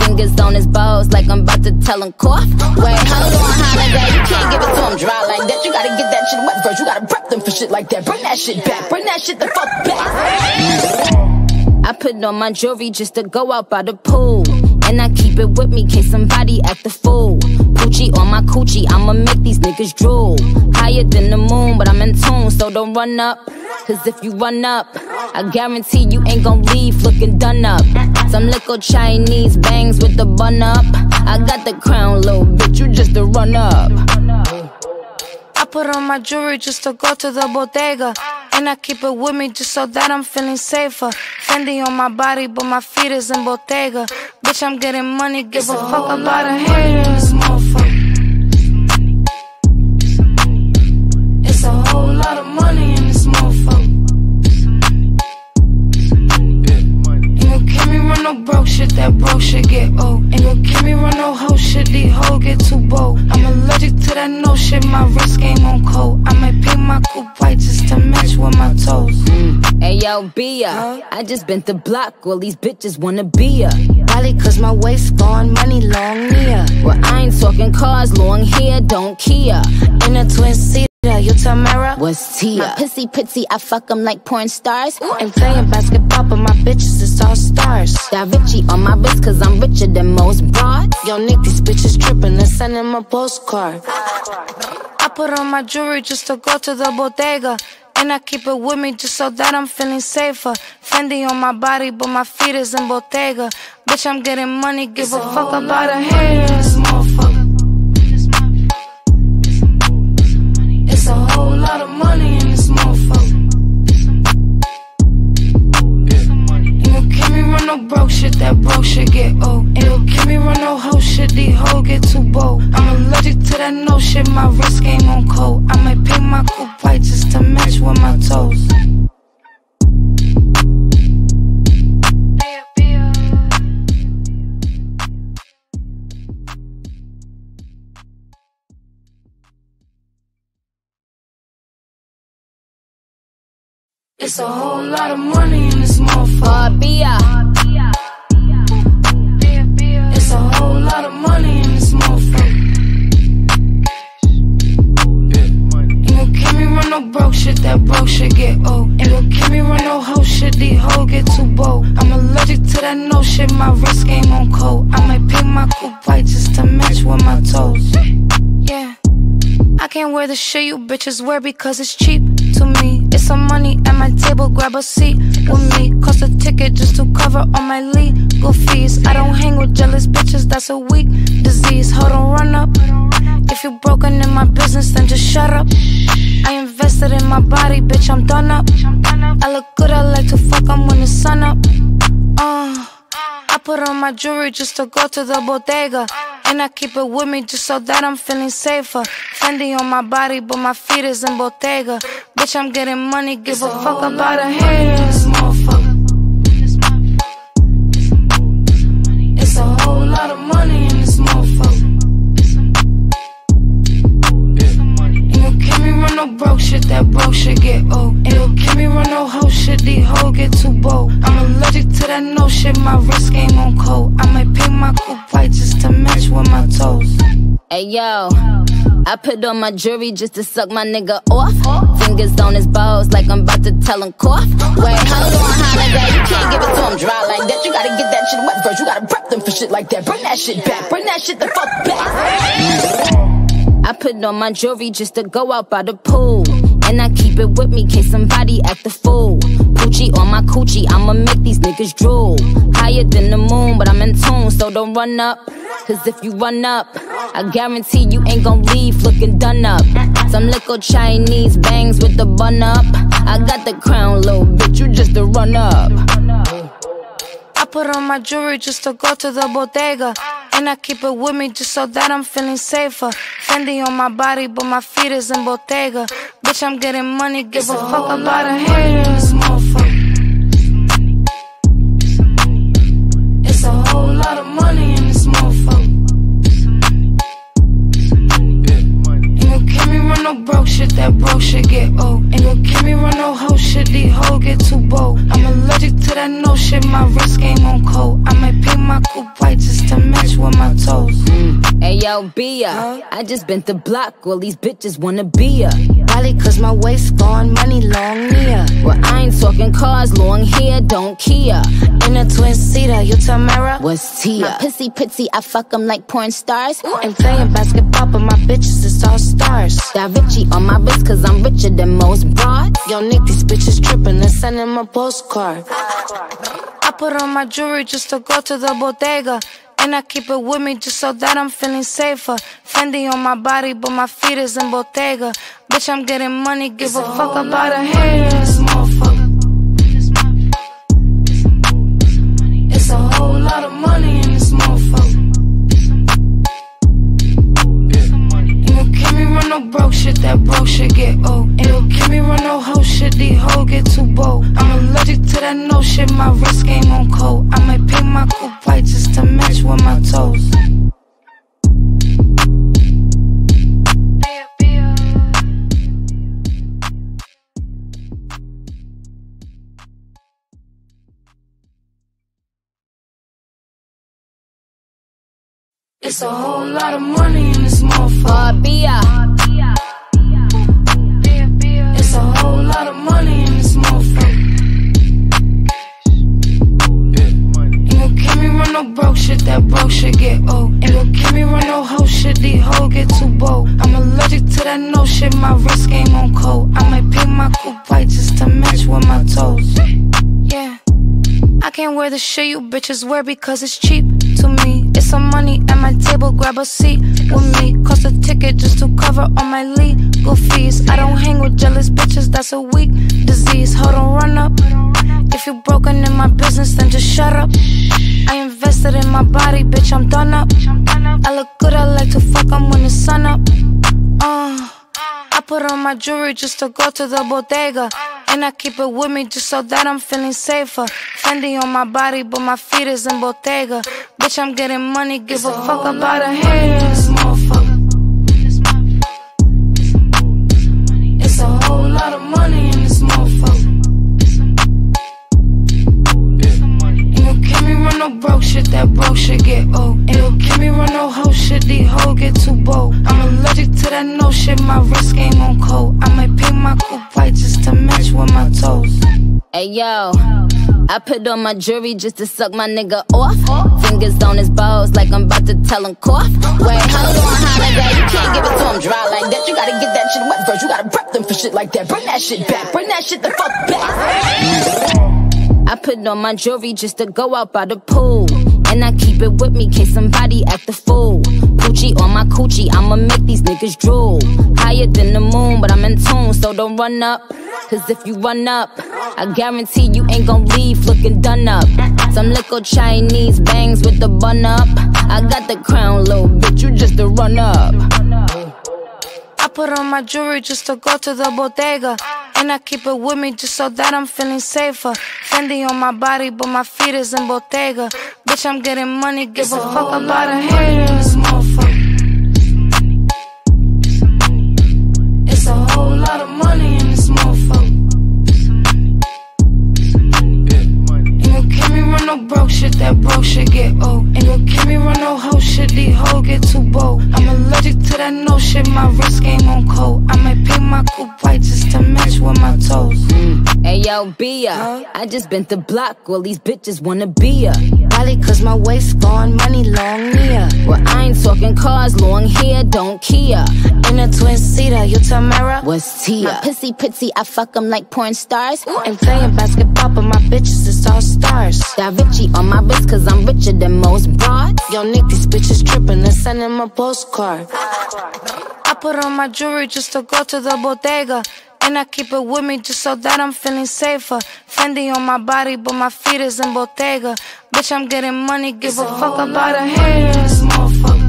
Fingers on his balls like I'm about to tell him cough. Wait, hold on, holiday, you can't give it to him dry like that. You gotta get that shit wet first, you gotta prep them for shit like that. Bring that shit back, bring that shit the fuck back. I put on my jewelry just to go out by the pool. And I keep it with me, case somebody act a fool. Poochie on my coochie, I'ma make these niggas drool. Higher than the moon, but I'm in tune, so don't run up. Cause if you run up, I guarantee you ain't gon' leave looking done up. Some little Chinese bangs with the bun up. I got the crown, little bitch, you just a run up. I put on my jewelry just to go to the bodega. And I keep it with me just so that I'm feeling safer. Fendi on my body, but my feet is in Bottega. Bitch, I'm getting money, give it's a, a fuck a lot of haters, motherfucker. It's a whole lot of money in this motherfucker. Ain't gon' keep me run no broke shit, that broke shit get old. Ain't gon' keep me run no hoe shit, these hoe get too bold. I'm allergic to that no shit, my wrist game on cold. I might paint my coupe white just to match with my toes. Mm. Hey yo, B I A, I just bent the block, all these bitches wanna B I A. Probably cause my waist gone, money long near. Well, I ain't talking cars, long hair, don't care. In a twin-seater, you Tamara, what's Tia? My pissy pitsy, I fuck them like porn stars. And playing basketball, but my bitches is all stars. Got Richie on my wrist cause I'm richer than most broads. Yo, Nick, these bitches trippin', let's send them a postcard. I put on my jewelry just to go to the bodega. And I keep it with me just so that I'm feeling safer. Fendi on my body, but my feet is in Bottega. Bitch, I'm getting money, give a, a fuck about a hater. It's a motherfucker. It's a whole lot of money in this motherfucker. Ain't gon' keep me run no broke shit, that broke shit get old. Ain't gon' keep me run no hoe shit, these hoe get too bold. I'm allergic to that no shit, my wrist game on cold. I might paint my coupe white just to match with my toes. It's a whole lot of money in this motherfucker. B I A It's a whole lot of money in this motherfucker. Ain't gon' keep me run no broke shit, that broke shit get old. Ain't gon' keep me run no hoe shit, these hoe get too bold. I'm allergic to that no shit, my wrist game on cold. I might paint my coupe white just to match with my toes. Yeah, I can't wear the shit you bitches wear because it's cheap to me. It's some money at my table, grab a seat with me. Cost a ticket just to cover all my legal fees. I don't hang with jealous bitches, that's a weak disease. Hold on, run up. If you broken in my business, then just shut up. I invested in my body, bitch, I'm done up. I look good, I like to fuck, I'm when the sun up. Uh, I put on my jewelry just to go to the bodega. And I keep it with me just so that I'm feeling safer. Fendi on my body, but my feet is in Bottega. Bitch, I'm getting money, give a, a fuck about a hater. It's a motherfucker. It's a whole lot of money in this motherfucker. no broke shit, that broke shit get old. Ain't no me run no hoe shit, these hoes get too bold. I'm allergic to that no shit, my wrist game on cold. I might paint my coupe white just to match with my toes. Hey yo, I put on my jewelry just to suck my nigga off. Fingers on his balls like I'm about to tell him cough. Wait, hold on, holiday, you can't give it to him dry like that. You gotta get that shit wet first, you gotta prep them for shit like that. Bring that shit back, bring that shit the fuck back. I put on my jewelry just to go out by the pool. And I keep it with me, case somebody act a fool. Poochie on my coochie, I'ma make these niggas drool. Higher than the moon, but I'm in tune, so don't run up. Cause if you run up, I guarantee you ain't gon' leave looking done up. Some little Chinese bangs with the bun up. I got the crown, little bitch, you just a run up. I put on my jewelry just to go to the Bottega. And I keep it with me just so that I'm feeling safer. Fendi on my body, but my feet is in Bottega. Bitch, I'm getting money, give it's a, a fuck, a lot, lot of haters, motherfucker. It's a whole lot of money in this motherfucker. Ain't gon' keep me run no broke shit, that broke shit get old. Ain't gon' keep me run no hoe shit, these hoes get too bold. I'm allergic to that no shit, my wrist game on cold. I might paint my coupe white just to match with my toes. Mm. Hey yo, B I A, I just bent the block, all these bitches wanna B I A. Cause my waist gone, money long near. Well, I ain't talking cars, long hair, don't care. In a twin-seater, you Tamara, what's Tia? My pissy pitsy, I fuck them like porn stars. I'm playing basketball, but my bitches is all stars. Got Richie on my wrist, cause I'm richer than most broads. Yo, Nick, these bitches trippin' and sending my postcard. I put on my jewelry just to go to the Bottega. And I keep it with me just so that I'm feeling safer. Fendi on my body, but my feet is in Bottega. Bitch, I'm getting money, give it's a, a fuck about a haters, motherfucker. It's a whole lot of money in this motherfucker. Ain't gon' keep me run no broke shit, that broke shit get old. Ain't gon' keep me run no hoe shit, these hoes get too bold. I'm allergic to that no shit, my wrist game on cold. I might paint my coupe white just to match with my toes. It's a whole lot of money in this motherfucker. B I A. It's a whole lot of money in this motherfucker. Ain't gon' keep me run no broke shit, that broke shit get old. Ain't gon' keep me run no hoe shit, these hoes get too bold. I'm allergic to that no shit, my wrist game on cold. I might paint my coupe white just to match with my toes. Yeah, I can't wear the shit you bitches wear because it's cheap to me. It's some money at my table, grab a seat with me. Cost a ticket just to cover all my legal fees. I don't hang with jealous bitches, that's a weak disease. Hold on, run up. If you broken in my business, then just shut up. I invested in my body, bitch, I'm done up. I look good, I like to fuck, I'm when the sun up. Uh, I put on my jewelry just to go to the Bottega. And I keep it with me just so that I'm feeling safer. Fendi on my body, but my feet is in Bottega. Bitch, I'm getting money, give it's a, a fuck about a haters, motherfucker. It's a whole lot of money in this motherfucker. Ain't gon' keep me run no broke shit, that broke shit get old. Ain't gon' keep me run no hoe shit, these hoes get too bold. I'm allergic to that no shit, my wrist game on cold. I might paint my coupe white just to match with my toes. Hey yo, I put on my jewelry just to suck my nigga off. Fingers on his balls like I'm about to tell him cough. Wait, hold on, holiday, you can't give it to him dry like that. You gotta get that shit wet first, you gotta prep them for shit like that. Bring that shit back, bring that shit the fuck back. I put on my jewelry just to go out by the pool. And I keep it with me, case somebody act a fool. Poochie on my coochie, I'ma make these niggas drool. Higher than the moon, but I'm in tune, so don't run up. Cause if you run up, I guarantee you ain't gon' leave looking done up. Some little Chinese bangs with the bun up. I got the crown, little bitch, you just a run up. I put on my jewelry just to go to the Bottega. And I keep it with me just so that I'm feeling safer. Fendi on my body, but my feet is in Bottega. Bitch, I'm getting money, give it's a, a fuck about a haters, motherfucker. It's a whole lot of some money in this motherfucker. Ain't gon' keep me run no broke shit, that broke shit get old. Ain't gon' keep me run no hoe shit, these hoes get too bold. I'm allergic to that no shit, my wrist game on cold. I might paint my coupe white just to match with my toes. Ayo, B I A, I just bent the block, all these bitches wanna B I A. Probably cause my waist gone, money long near. Well, I ain't talking cars, long hair, don't Kia. In a twin-seater, you Tamara, what's Tia? My pissy pitsy, I fuck them like porn stars. And playing basketball, but my bitches is all stars. Got Richie on my wrist cause I'm richer than most broads. Yo, Nick, these bitches trippin' and sending my postcard. I put on my jewelry just to go to the Bottega. And I keep it with me just so that I'm feeling safer. Fendi on my body, but my feet is in Bottega. Bitch, I'm getting money, give it's a, a fuck about a hater. It's motherfucker.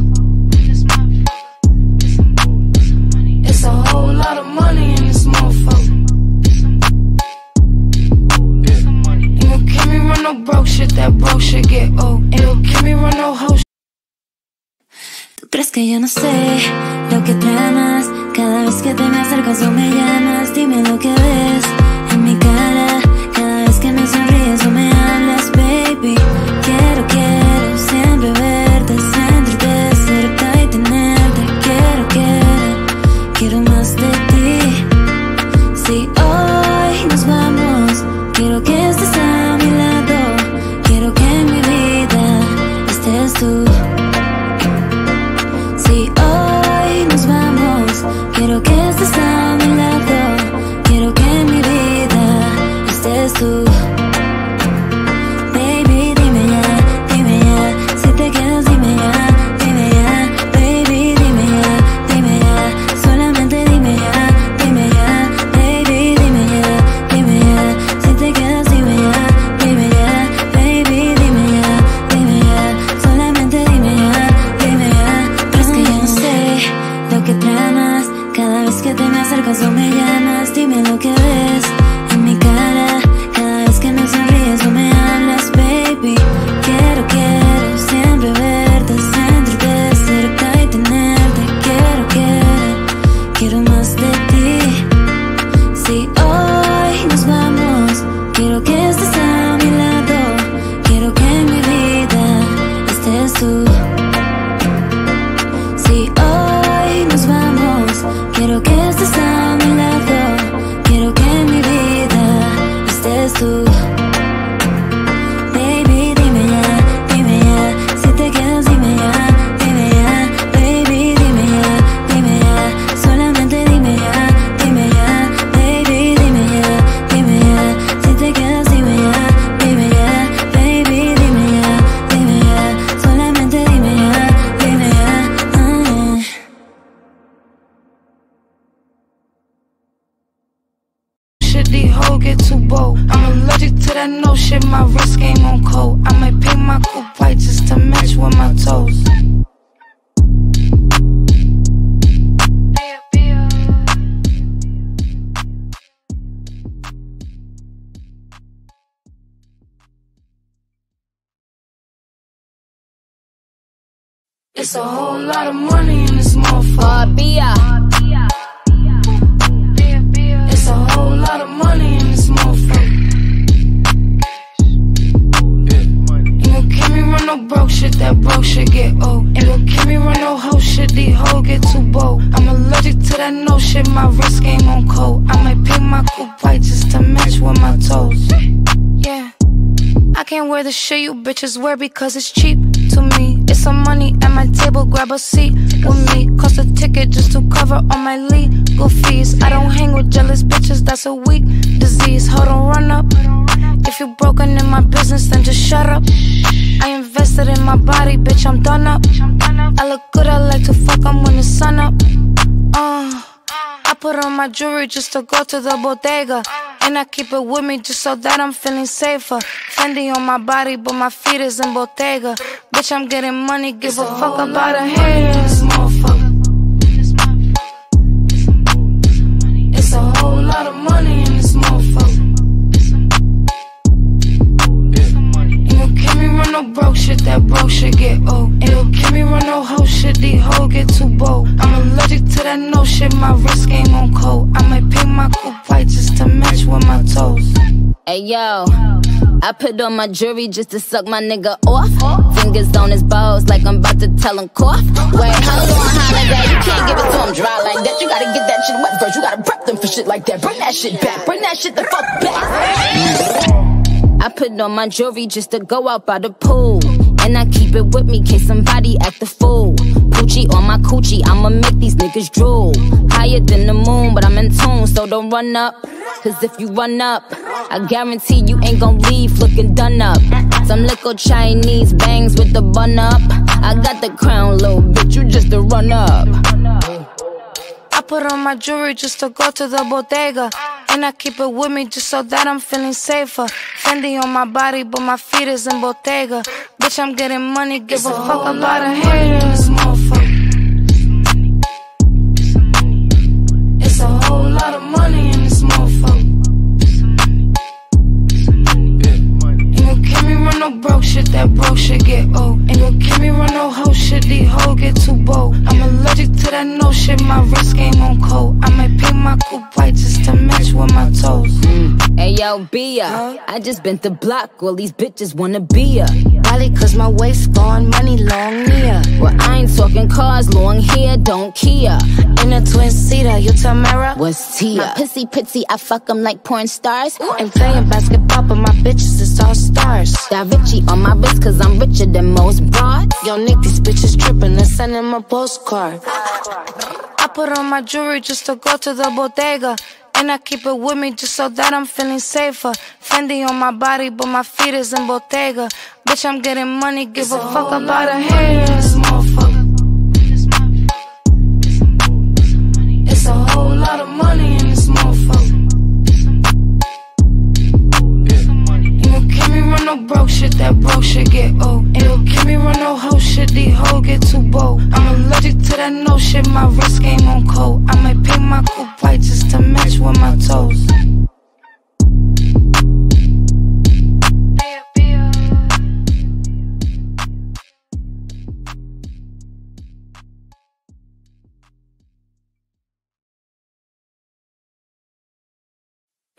It's a whole lot of money in this motherfucker. Ain't gon' keep me run no broke shit, that broke shit get old. Ain't gon' keep me run no hoe shit. ¿Tú crees que yo no sé lo que tramas? Cada vez que te me acercas o me llamas, dime lo que ves en mi cara. Cada vez que me sonríes o me hablas, baby, quiero, quiero siempre verte, sentirte cerca y tenerte. Quiero, quiero, quiero más de ti. Si hoy nos vamos, quiero que estés a mi lado. Quiero que en mi vida estés tú. Quiero que estés a mi lado, quiero que en mi vida estés tú. Baby, dime ya, dime ya, si te quedas dime ya, dime ya. Baby, dime ya, dime ya, solamente dime ya, dime ya. Baby, dime ya, dime ya, si te quedas dime ya, dime ya. Baby, dime ya, dime ya, solamente dime ya, dime ya. Pero es que yo no sé lo que tramas. Cada vez que te me acercas o me llamas, dime lo que ves en mi cara. Cada vez que me sonríes o me hablas, baby, quiero, quiero siempre verte, sentirte cerca y tenerte. Quiero, quiero, quiero más de ti. Si hoy nos vamos, quiero que estés a mi lado. Quiero que en mi vida estés tú. Si hoy nos vamos, quiero que estés a mi lado, quiero que en mi vida estés tú. Baby, dime ya, dime ya, si te quedas dime ya, dime ya. Baby, dime ya, dime ya, solamente dime ya, dime ya. Baby, dime ya, dime ya, si te quedas dime ya, dime ya. Baby, dime ya, dime ya, solamente dime ya, dime ya. uh. These hoes get too bold. I'm allergic to that no shit, my wrist game on cold. I might paint my coupe white just to match with my toes. It's a whole lot of money in this motherfucker. B I A. Broke shit, that broke shit get old. Ain't gon' keep me run no hoe shit, these hoes get too bold. I'm allergic to that no shit, my wrist game on cold. I might paint my coupe white just to match with my toes. Yeah, I can't wear the shit you bitches wear because it's cheap to me. It's some money at my table, grab a seat with me. Cost a ticket just to cover all my legal fees. I don't hang with jealous bitches, that's a weak disease. Hold on, run up. If you broken in my business, then just shut up. I invested in my body, bitch, I'm done up. I look good, I like to fuck, I'm when the sun up. uh, I put on my jewelry just to go to the Bottega. And I keep it with me just so that I'm feeling safer. Fendi on my body, but my feet is in Bottega. Bitch, I'm getting money, give it's a, a fuck about a hater. It's motherfucker. It's a whole lot of money in this motherfucker. No broke shit, that broke shit get old. Ain't gon' keep me run no hoe shit, these hoes get too bold. I'm allergic to that no shit, my wrist game on cold. I might paint my Hey yo, I put on my jewelry just to suck my nigga off. Fingers on his balls like I'm about to tell him cough. Wait, hold on, holiday, you can't give it to him dry like that. You gotta get that shit wet first, you gotta prep them for shit like that. Bring that shit back, bring that shit the fuck back. I put on my jewelry just to go out by the pool. And I keep it with me, case somebody act a fool. Poochie on my coochie, I'ma make these niggas drool. Higher than the moon, but I'm in tune, so don't run up. Cause if you run up, I guarantee you ain't gon' leave looking done up. Some little Chinese bangs with the bun up. I got the crown, little bitch, you just a run up. I put on my jewelry just to go to the bodega. And I keep it with me just so that I'm feeling safer. Fendi on my body, but my feet is in Bottega. Bitch, I'm getting money, give a, a fuck about a haters, motherfucker. It's a whole lot of money in this motherfucker. Ain't gon' keep me run no broke shit, that broke shit get old. Ain't gon' keep me run no hoe shit, these hoe get too bold. I'm allergic to that no shit, my wrist game on cold. I might paint my coupe white just to match with my toes. Ayo, B I A, I just bent the block, all these bitches wanna be a. Probably cause my waist gone, money long near. Well, I ain't talking cars, long hair, don't care. In a twin-seater, you Tamara? What's Tia? My pissy pitsy, I fuck them like porn stars. Ain't playing basketball, but my bitches is all stars. That Richie on my wrist, cause I'm richer than most broads. Yo, Nick, these bitches trippin', let's send them a postcard. I put on my jewelry just to go to the bodega. And I keep it with me just so that I'm feeling safer. Fendi on my body, but my feet is in Bottega. Bitch, I'm getting money, give it's a, a fuck about a hater, this motherfucker. It's a whole lot of money in this motherfucker. Ain't gon' keep me run no broke shit, that broke shit get old. Ain't gon' keep me run no hoe shit, these hoe get too bold. I'm allergic to that no shit, my wrist game on cold. I might paint my coupe white just to match with my toes.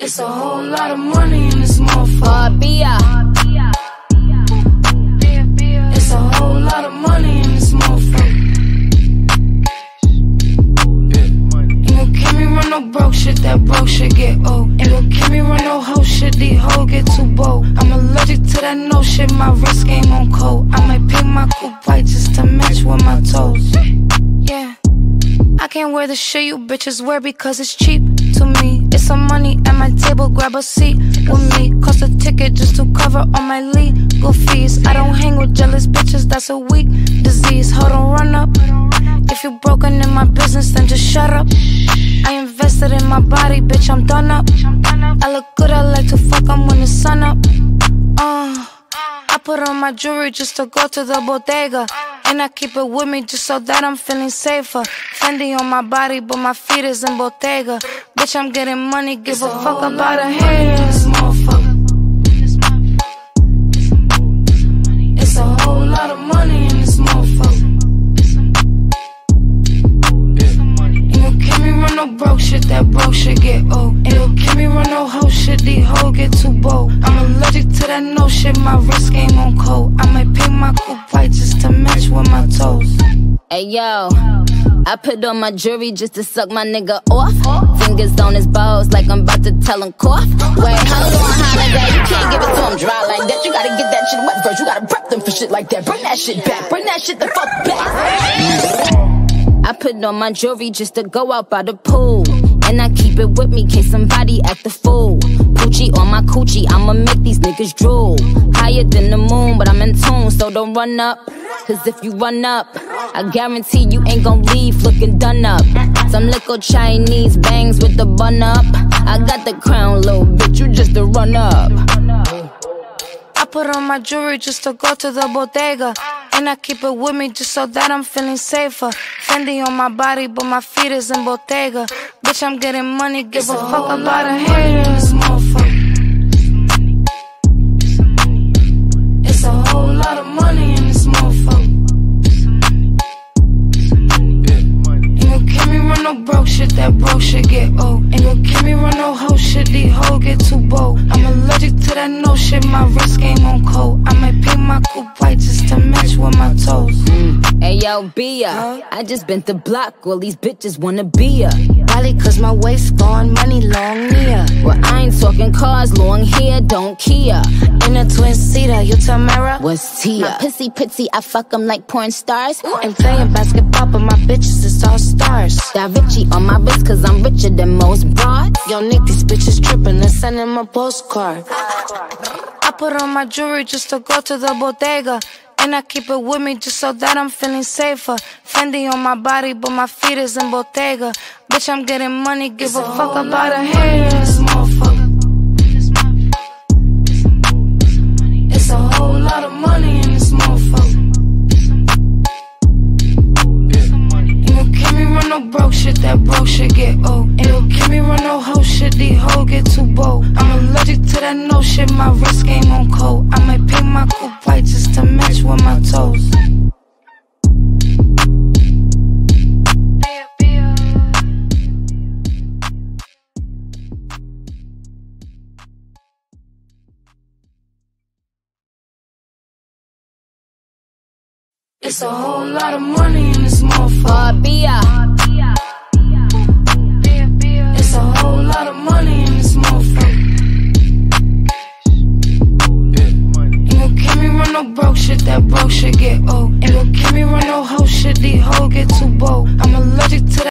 It's a whole lot of money in this motherfucker. B I A. It's a whole lot of money in this motherfucker. Ain't gon' keep me run no broke shit, that broke shit get old. Ain't gon' keep me run no hoe shit, these hoe get too bold. I'm allergic to that no shit, my wrist game on cold. I might paint my coupe white just to match with my toes. Yeah, I can't wear the shit you bitches wear because it's cheap to me. It's some money at my table, grab a seat with me. Cost a ticket just to cover all my legal fees. I don't hang with jealous bitches, that's a weak disease. Hold on, run up. If you broken in my business, then just shut up. I invested in my body, bitch, I'm done up. I look good, I like to fuck, I'm when the sun up. Uh, I put on my jewelry just to go to the bodega. And I keep it with me just so that I'm feeling safer. Fendi on my body, but my feet is in Bottega. Bitch, I'm getting money, give it's a, a fuck about a hater, this motherfucker. It's a whole lot of money in this motherfucker. Ain't gon' keep me run no broke shit, that broke shit get old. Ain't gon' keep me run no hoe shit, these hoe get too bold. I'm allergic to that no shit, my wrist game on cold. I might paint my coupe white just to match with my toes. Hey yo, I put on my jewelry just to suck my nigga off. Fingers on his balls like I'm about to tell him cough. Wait, hold on, holiday, you can't give it to him dry like that. You gotta get that shit wet first, you gotta prep them for shit like that. Bring that shit back, bring that shit the fuck back. I put on my jewelry just to go out by the pool. And I keep it with me, case somebody act a fool. Poochie on my coochie, I'ma make these niggas drool. Higher than the moon, but I'm in tune, so don't run up. Cause if you run up, I guarantee you ain't gon' leave looking done up. Some little Chinese bangs with the bun up. I got the crown, little bitch, you just a run up. I put on my jewelry just to go to the bodega. And I keep it with me just so that I'm feeling safer. Fendi on my body, but my feet is in Bottega. Bitch, I'm getting money, give it's a, a fuck about a hater, this motherfucker. It's a whole lot of money in this motherfucker. Ain't gon' keep me run no broke shit, that broke shit get old. Ain't gon' keep me run no hoe shit, these hoe get too bold. I'm allergic no B I A. I just bent the block, all these bitches wanna B I A. Probably cause my waist gone, money long near. Well, I ain't talking cars, long hair, don't care. In a twin-seater, you Tamara, what's Tia? My pissy pitsy, I fuck them like porn stars. Ain't playing basketball, but my bitches is all stars. Got Richie on my wrist cause I'm richer than most broads. Yo, Nick, these bitches trippin' and send them a postcard. I put on my jewelry just to go to the Bottega, and I keep it with me just so that I'm feeling safer. Fendi on my body, but my feet is in Bottega. Bitch, I'm getting money, give a, a fuck about a hater. It's motherfucker. It's a whole lot of money in this motherfucker. You gon' keep me run no broke shit, that broke shit get old. And you gon' keep me run no hoe shit, these hoes get too bold. I'm allergic to that no shit, my wrist game on cold. I might paint my coupe white just to match with my toes. It's a whole lot of money in this motherfucker. B I A. It's a whole lot of money in this motherfucker. You gon' keep me run no broke shit, that broke shit get old. You gon' keep me run no hoe shit, these hoes get too bold. I'm allergic to that.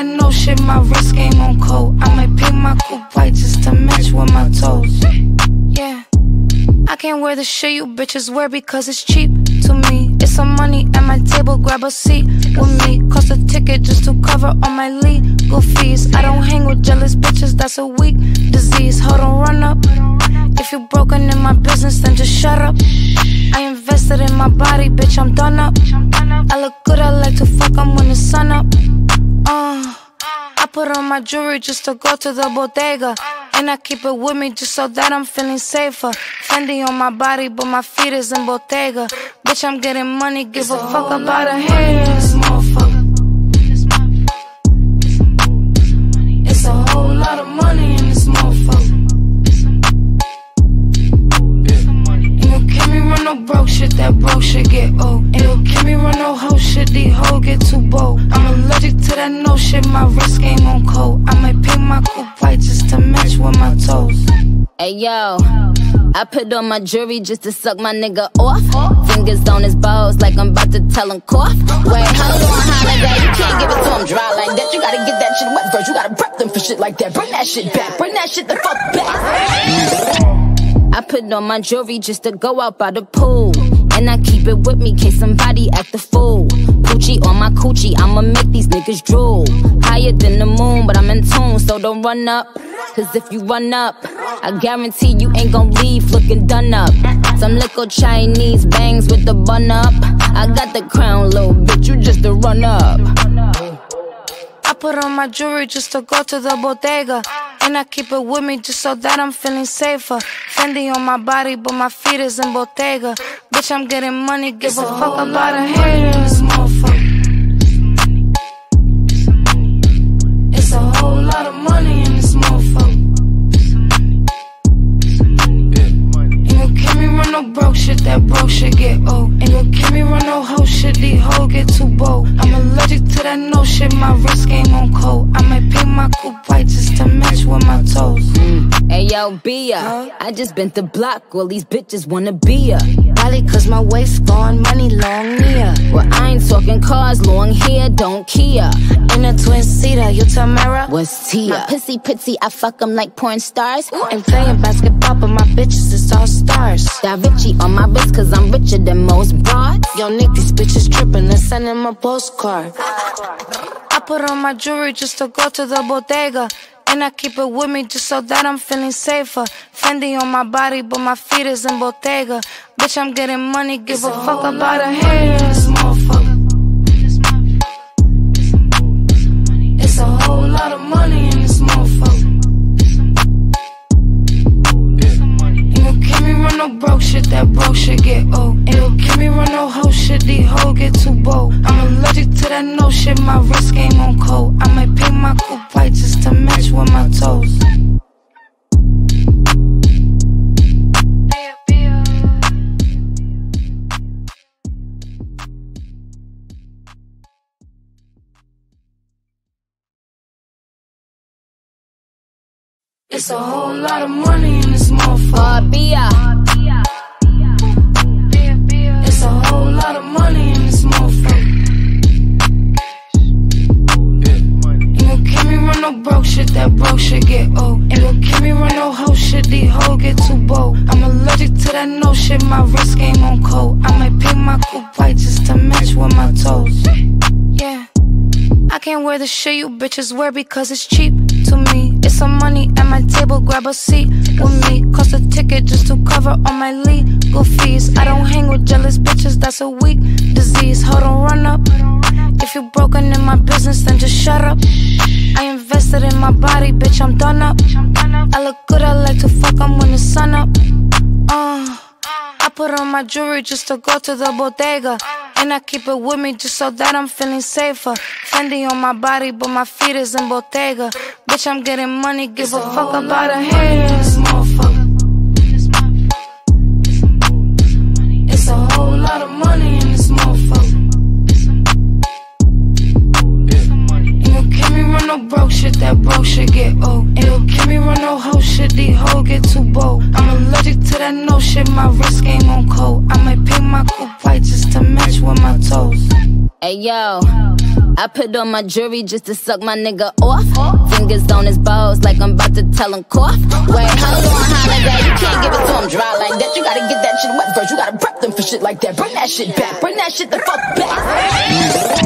I know shit, my wrist game on cold. I might paint my coupe white just to match with my toes. Yeah, I can't wear the shit you bitches wear because it's cheap to me. It's some money at my table, grab a seat with me. Cost a ticket just to cover all my legal fees. I don't hang with jealous bitches, that's a weak disease. Hold on, run up. If you're broken in my business, then just shut up. I invested in my body, bitch, I'm done up. I look good, I like to fuck, I'm when the sun up. Uh, I put on my jewelry just to go to the bodega. And I keep it with me just so that I'm feeling safer. Fendi on my body, but my feet is in Bottega. Bitch, I'm getting money, give it's a, a fuck about a hater. It's, it's a whole lot of money in this motherfucker. You don't keep me run no broke shit, that broke shit get old. And you don't keep me run no hoe shit, these hoes get too bold. I'm allergic to that no shit, my wrist game on cold. I might paint my coupe white just to match with my toes. Hey yo, I put on my jewelry just to suck my nigga off. Fingers on his balls like I'm about to tell him cough. Wait, hold on, holiday, you can't give it to him dry like that. You gotta get that shit wet first, you gotta prep them for shit like that. Bring that shit back, bring that shit the fuck back. I put on my jewelry just to go out by the pool. And I keep it with me, case somebody act a fool. Poochie on my coochie, I'ma make these niggas drool. Higher than the moon, but I'm in tune, so don't run up. Cause if you run up, I guarantee you ain't gon' leave looking done up. Some little Chinese bangs with the bun up. I got the crown low, bitch, you just a run up. I put on my jewelry just to go to the bodega. And I keep it with me just so that I'm feeling safer. Fendi on my body, but my feet is in Bottega. Bitch, I'm getting money, give a, a fuck about a hater. It's, it's a whole lot of money in this motherfucker. Ain't gon' keep me run no broke shit, that broke shit get old. Ain't gon' keep me run no hoe shit, these hoes get too bold. I'm allergic to that no shit, my wrist game on cold. I might paint my coupe white just to match with my toes. Mm. Hey yo, B I A, huh? I just bent the block, all these bitches wanna be a. Probably cause my waist gone, money long near. Well, I ain't talking cars, long hair, don't care. In a twin-seater, you Tamara? What's Tia? My pissy pitsy, I fuck them like porn stars. Ooh. And playing basketball, but my bitches is all stars. Got Richie on my wrist cause I'm richer than most broads. Yo, Nick, these bitches trippin', let's send them a postcard. I put on my jewelry just to go to the bodega. And I keep it with me just so that I'm feeling safer. Fendi on my body, but my feet is in Bottega. Bitch, I'm getting money, give it's a, a fuck about a hater. It's, it's a whole lot of money in this motherfucker. Ain't gon' keep me run no broke shit, that broke shit get old. Ain't gon' keep me run no hoe shit, these hoes get too bold. I'm allergic to that no shit, my wrist game on cold. I might paint my coupe white just to match with my toes. It's a whole lot of money in this motherfucker. B I A. It's a whole lot of money in this motherfucker. Ain't gon' keep me run no broke shit, that broke shit get old. Ain't gon' keep me run no hoe shit, these hoes get too bold. I'm allergic to that no shit, my wrist game on cold. I might paint my coupe white just to match with my toes. Yeah, I can't wear the shit you bitches wear because it's cheap to me. It's some money at my table, grab a seat with me. Cost a ticket just to cover all my legal fees. I don't hang with jealous bitches, that's a weak disease. Hold on, run up. If you're broken in my business, then just shut up. I invested in my body, bitch, I'm done up. I look good, I like to fuck, I'm when the sun up. Uh, I put on my jewelry just to go to the bodega. And I keep it with me just so that I'm feeling safer. Fendi on my body, but my feet is in Bottega. Bitch, I'm getting money, give it's a, a fuck about a hater. It's, it's a whole lot of money in this motherfucker. Ain't gon' keep me run no broke shit, that broke shit get old. Ain't gon' keep me run no hoe shit, these hoes get too bold. I'm allergic to that no shit, my wrist game on cold. I might paint my coupe white just to match with my toes. Hey yo, I put on my jewelry just to suck my nigga off. Fingers on his balls like I'm about to tell him cough. Wait, hold on, holla, that you can't give it to him dry like that. You gotta get that shit wet first. You gotta prep them for shit like that. Bring that shit back. Bring that shit the fuck back.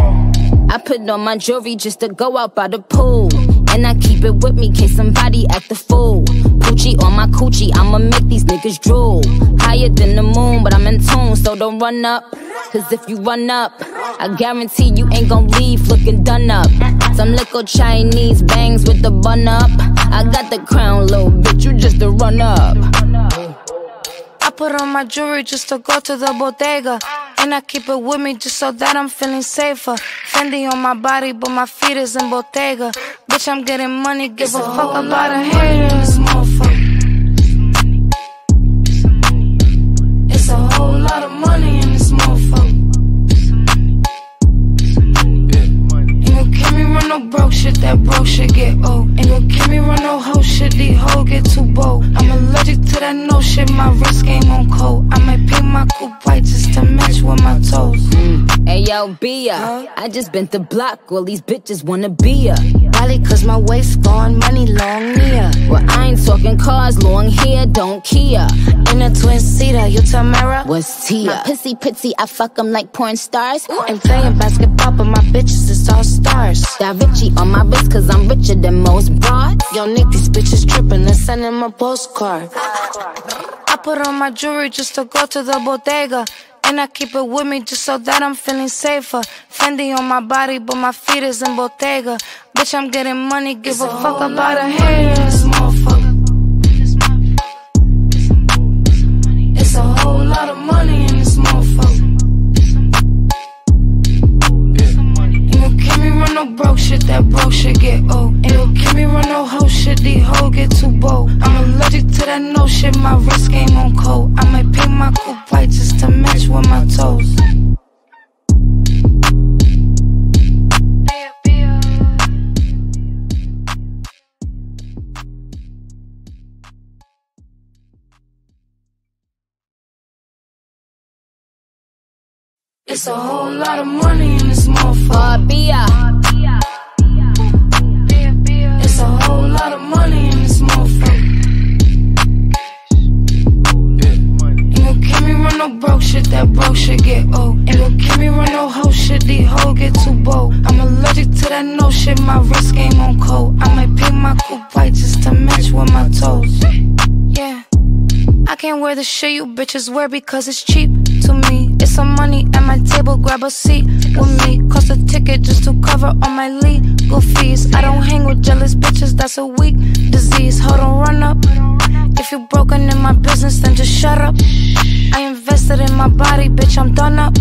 I put on my jewelry just to go out by the pool. And I keep it with me, case somebody act a fool. Poochie on my coochie, I'ma make these niggas drool. Higher than the moon, but I'm in tune, so don't run up. Cause if you run up, I guarantee you ain't gon' leave looking done up. Some little Chinese bangs with the bun up. I got the crown, little bitch, you just a run up. I put on my jewelry just to go to the bodega. And I keep it with me just so that I'm feeling safer. Fendi on my body, but my feet is in Bottega. Bitch, I'm getting money, give it's a, a fuck about lot a hater. It's, it's a whole lot of money in this motherfucker. Ain't gon' keep me run no broke shit, that broke shit get old. Ain't gon' keep me run no hoe shit, these hoes get too bold. I'm allergic to that no shit, my wrist game on cold. I might paint my coupe white just to match with my toes. Ayo, B I A, huh? I just bent the block, all these bitches wanna B I A. Probably cause my waist gone, money long near. Well, I ain't talking cars, long hair, don't care. In a twin-seater, you Tamara, what's Tia? My pissy pitsy, I fuck them like porn stars. And playing basketball, but my bitches is all stars. That Richie on my wrist, cause I'm richer than most broads. Yo, Nick, these bitches trippin', let's send them a postcard. I put on my jewelry just to go to the bodega. And I keep it with me just so that I'm feeling safer. Fendi on my body, but my feet is in Bottega. Bitch, I'm getting money, give a, a fuck about a hater. It's, it's a whole lot of money in this motherfucker. Ain't gon' keep me run no broke shit, that broke shit get old. Ain't gon' keep me run no hoe shit, these hoes get too bold. I'm allergic to that no shit, my wrist game on cold. I might paint my coupe white just to match with my toes. It's a whole lot of money in this motherfucker. B I A. It's a whole lot of money in this motherfucker. Ain't gon' keep me run no broke shit, that broke shit get old. Ain't gon' keep me run no hoe shit, these hoes get too bold. I'm allergic to that no shit, my wrist game on cold. I might paint my coupe white just to match with my toes. Yeah, I can't wear the shit you bitches wear because it's cheap to me. It's some money at my table, grab a seat with me. Cost a ticket just to cover all my legal fees. I don't hang with jealous bitches, that's a weak disease. Hold on, run up. If you broken in my business, then just shut up. I invested in my body, bitch, I'm done up.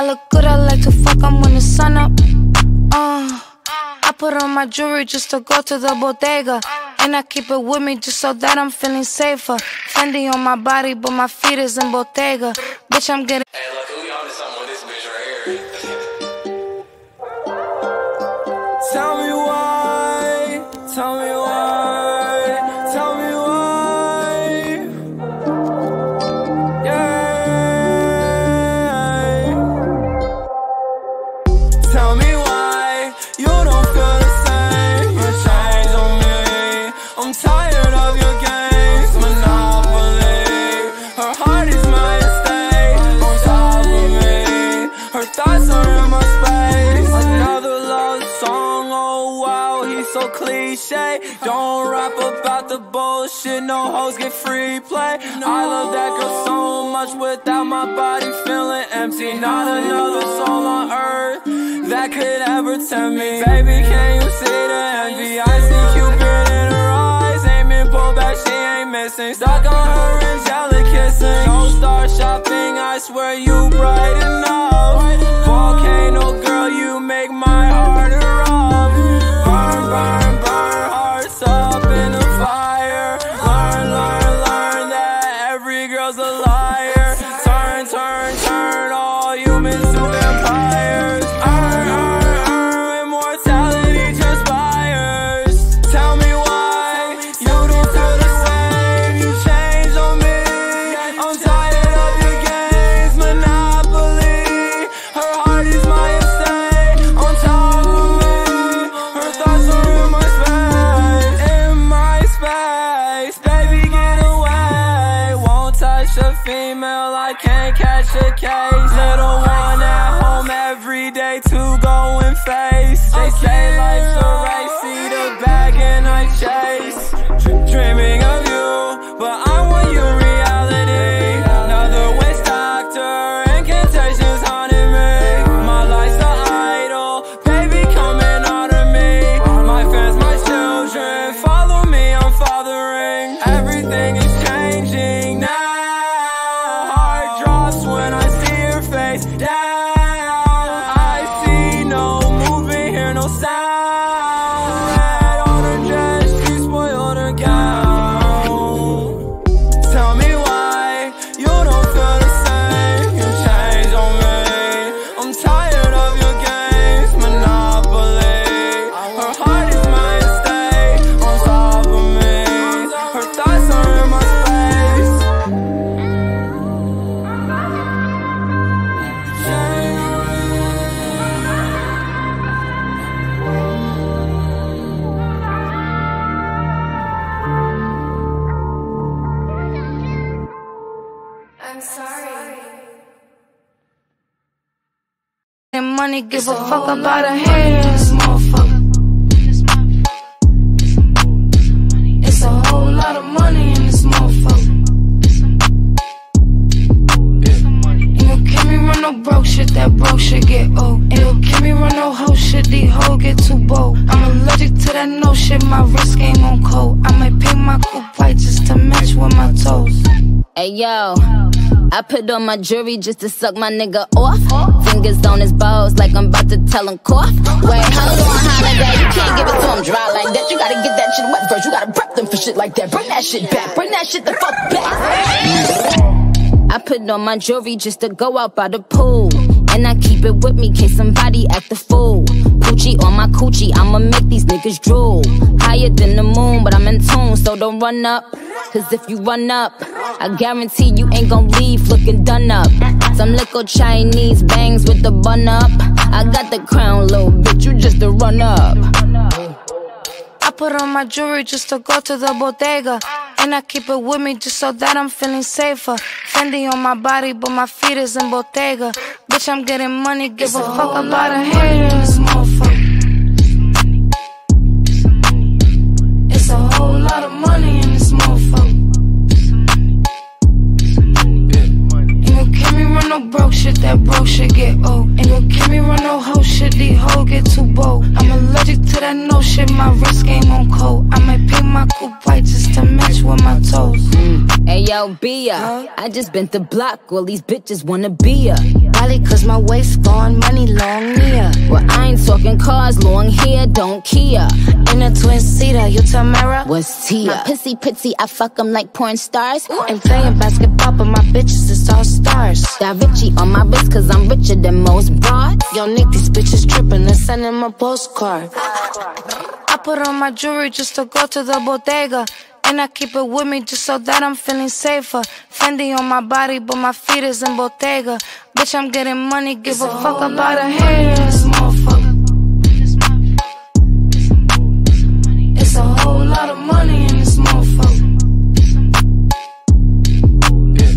I look good, I like to fuck, I'm when the sun up. uh, I put on my jewelry just to go to the bodega. And I keep it with me just so that I'm feeling safer. Fendi on my body, but my feet is in Bottega. Bitch, I'm getting. Hey, look, who y'all did something with this bitch right here? Tell me why. Tell me why. Tell me why. Yeah. Tell me why you don't feel the same. You change on me. I'm tired of your games, monopoly. Her heart is mine. Her thoughts are in my space. Another love song, oh wow, he's so cliche. Don't rap about the bullshit, no hoes get free play. I love that girl so much without my body feeling empty. Not another soul on earth that could ever tempt me. Baby, can you see the envy? I see Cupid in her eyes, aiming, pull back, she ain't missing. Stuck on her angelic kissing. Don't start shopping, I swear you bright enough. Volcano girl, you make my heart erupt. Burn, burn, burn, hearts up in the fire. Learn, learn, learn that every girl's a liar. Turn, turn, turn all humans to vampires. Earn, earn, earn, immortality transpires. Tell me why you don't feel the same. You change on me, I'm tired of your games, monopoly. Her heart is my estate. On top. female, I can't catch a case. Little one at home every day to go and face. They say life's a race, see the bag and I chase. Dreaming of you, but I want your reality. Another waste doctor and contagious haunted me. My life's the idol, they becoming out of me. My fans, my children, follow me, I'm fathering. Everything is changing now. When I see your face down, I see no movement, hear no sound. Red on her dress, she spoiled her gown. Tell me why you don't feel the same. You change on me, I'm tired of your games, Monopoly. Her heart is my estate, on top of me. Her thoughts are in my I'm sorry. That money, give a, a fuck about a hair. This motherfucker. It's a whole lot of money in this motherfucker. You don't keep me run no broke shit, that broke shit get old. And you don't keep me run no hoe shit, these hoe get too bold. I'm allergic to that no shit, my wrist game on cold. I might paint my coupe white just to match with my toes. Hey yo. I put on my jewelry just to suck my nigga off. Fingers on his balls like I'm about to tell him cough. Wait, how you on holiday? You can't give it to him dry like that. You gotta get that shit wet first. You gotta prep them for shit like that. Bring that shit back. Bring that shit the fuck back. I put on my jewelry just to go out by the pool. And I keep it with me, case somebody act a fool. Poochie on my coochie, I'ma make these niggas drool. Higher than the moon, but I'm in tune, so don't run up. Cause if you run up, I guarantee you ain't gon' leave looking done up. Some little Chinese bangs with the bun up. I got the crown, little bitch, you just a run up. I put on my jewelry just to go to the Bottega. And I keep it with me just so that I'm feeling safer. Fendi on my body, but my feet is in Bottega. Bitch, I'm getting money, give it's a, a fuck about a hater. It's a motherfucker. It's a whole lot of money in this motherfucker. And you can't me run no broke shit, that broke shit get old. And you can't me run no hoe shit, these hoes get too bold. I'm allergic to that no shit, my wrist game on cold. I might paint my coupe white just to match with my toes. Mm. Hey yo, B I A, I just bent the block, all these bitches wanna B I A. Cause my waist gone, money long near. Well, I ain't talking cars, long hair, don't care. In a twin-seater, you Tamara? What's Tia? My pissy pitsy, I fuck them like porn stars. And playing basketball, but my bitches is all stars. Got Richie on my wrist, cause I'm richer than most broads. Yo, Nick, these bitches trippin' and sending my postcard. I put on my jewelry just to go to the Bottega. And I keep it with me just so that I'm feeling safer. Fendi on my body, but my feet is in Bottega. Bitch, I'm getting money, give it's a, a fuck about a hater. It's motherfucker. It's a whole lot of money in this motherfucker. And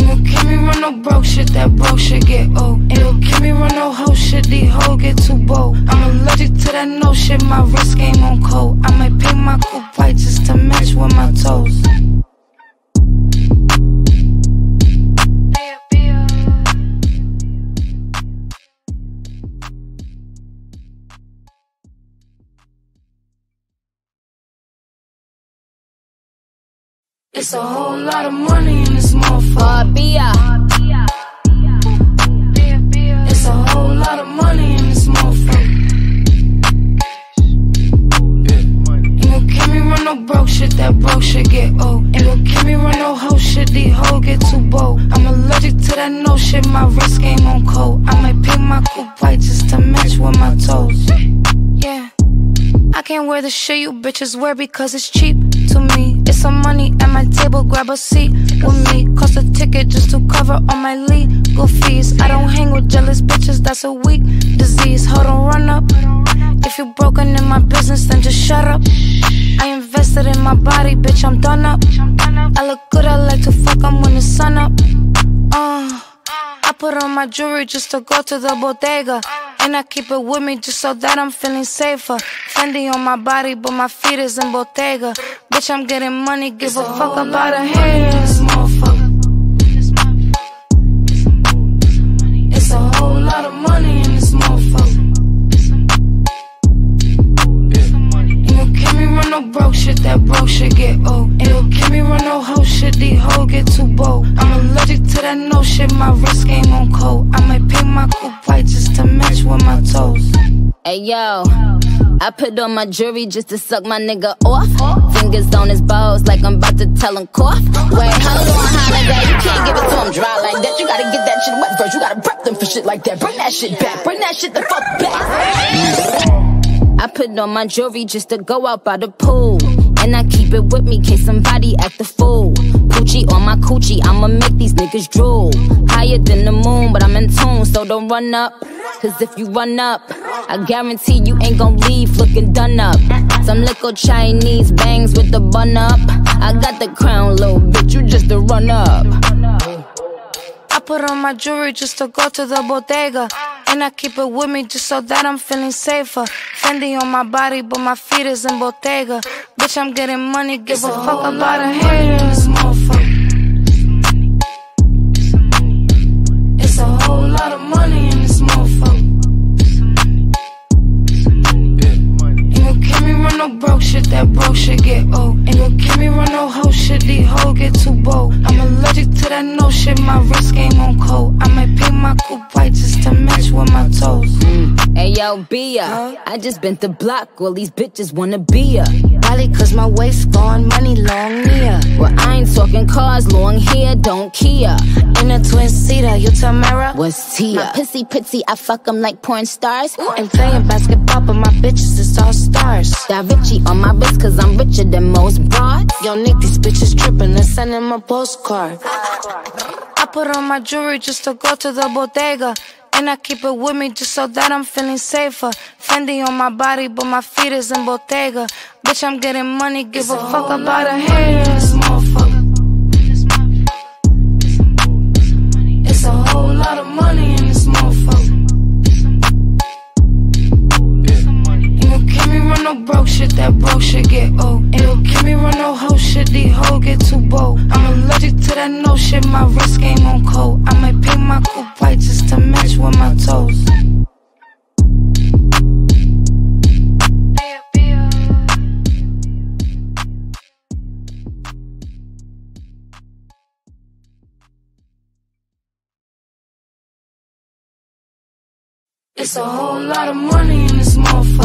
you can't me run no broke shit, that broke shit get old. And you can't me run no hoe shit, these hoes get too bold. I'm allergic to that no shit, my wrist game on cold. I might paint my coupe white just to match with my toes. It's a whole lot of money in this motherfucker. B I A. It's a whole lot of money in this motherfucker. And you can't me run no broke shit, that broke shit get old. And you can't me run no hoe shit, these hoes get too bold. I'm allergic to that no shit, my wrist game on cold. I might paint my coupe white just to match with my toes. Yeah, I can't wear the shit you bitches wear because it's cheap to me. It's some money at my table, grab a seat with me. Cost a ticket just to cover all my legal fees. I don't hang with jealous bitches, that's a weak disease. Hold on, run up. If you broken in my business, then just shut up. I invested in my body, bitch, I'm done up. I look good, I like to fuck, I'm winning. sun up. Uh, I put on my jewelry just to go to the bodega. And I keep it with me just so that I'm feeling safer. Fendi on my body, but my feet is in Bottega. Bitch, I'm getting money, give it's a, a fuck about a haters. It's a whole lot of money in this motherfucker. You can't me run no broke shit, that broke shit get old. And you can't me run no hoe shit, these hoes get too bold. I'm allergic to that no shit, my wrist game on cold. I might paint my coupe white just to match with my toes. Hey yo, I put on my jewelry just to suck my nigga off. Fingers on his balls like I'm about to tell him cough. Wait, hold on, holiday, you can't give it to him dry like that. You gotta get that shit wet first, you gotta prep them for shit like that. Bring that shit back, bring that shit the fuck back. I put on my jewelry just to go out by the pool. And I keep it with me, case somebody act a fool. Poochie on my coochie, I'ma make these niggas drool. Higher than the moon, but I'm in tune, so don't run up. Cause if you run up, I guarantee you ain't gon' leave looking done up. Some little Chinese bangs with the bun up. I got the crown, little bitch, you just a run up. I put on my jewelry just to go to the bodega. And I keep it with me just so that I'm feeling safer. Fendi on my body, but my feet is in Bottega. Bitch, I'm getting money, give a, a fuck about a hater. It's, it's a whole lot of money in this motherfucker. And you can't me run no broke shit, that broke shit get old. And you can't me run no hoe shit, these hoes get too bold. I'm allergic to that no shit, my wrist game on cold. I might paint my coupe white just to match with my toes. Mm. Hey yo, B I A, huh? I just bent the block, all these bitches wanna be a. Probably cause my waist gone, money long near. Well, I ain't talking cars, long hair, don't care. In a twin-seater, you Tamara? What's Tia? My pissy pitsy, I fuck them like porn stars. Ooh. And playing basketball, but my bitches is all stars. Got Richie on my wrist cause I'm richer than most broads. Yo, Nick, these bitches tripping, let's send them a postcard. I put on my jewelry just to go to the bodega. And I keep it with me just so that I'm feeling safer. Fendi on my body, but my feet is in Bottega. Bitch, I'm getting money, give it's a, a fuck about a hater. It's, it's a whole lot of money in this motherfucker. And you can't me run no broke shit, that broke shit get old. And you can't me run no hoe shit, these hoes get too bold. I'm allergic to that no shit, my wrist game on cold. I might paint my coupe white just to match with my toes. It's a whole lot of money in this motherfucker.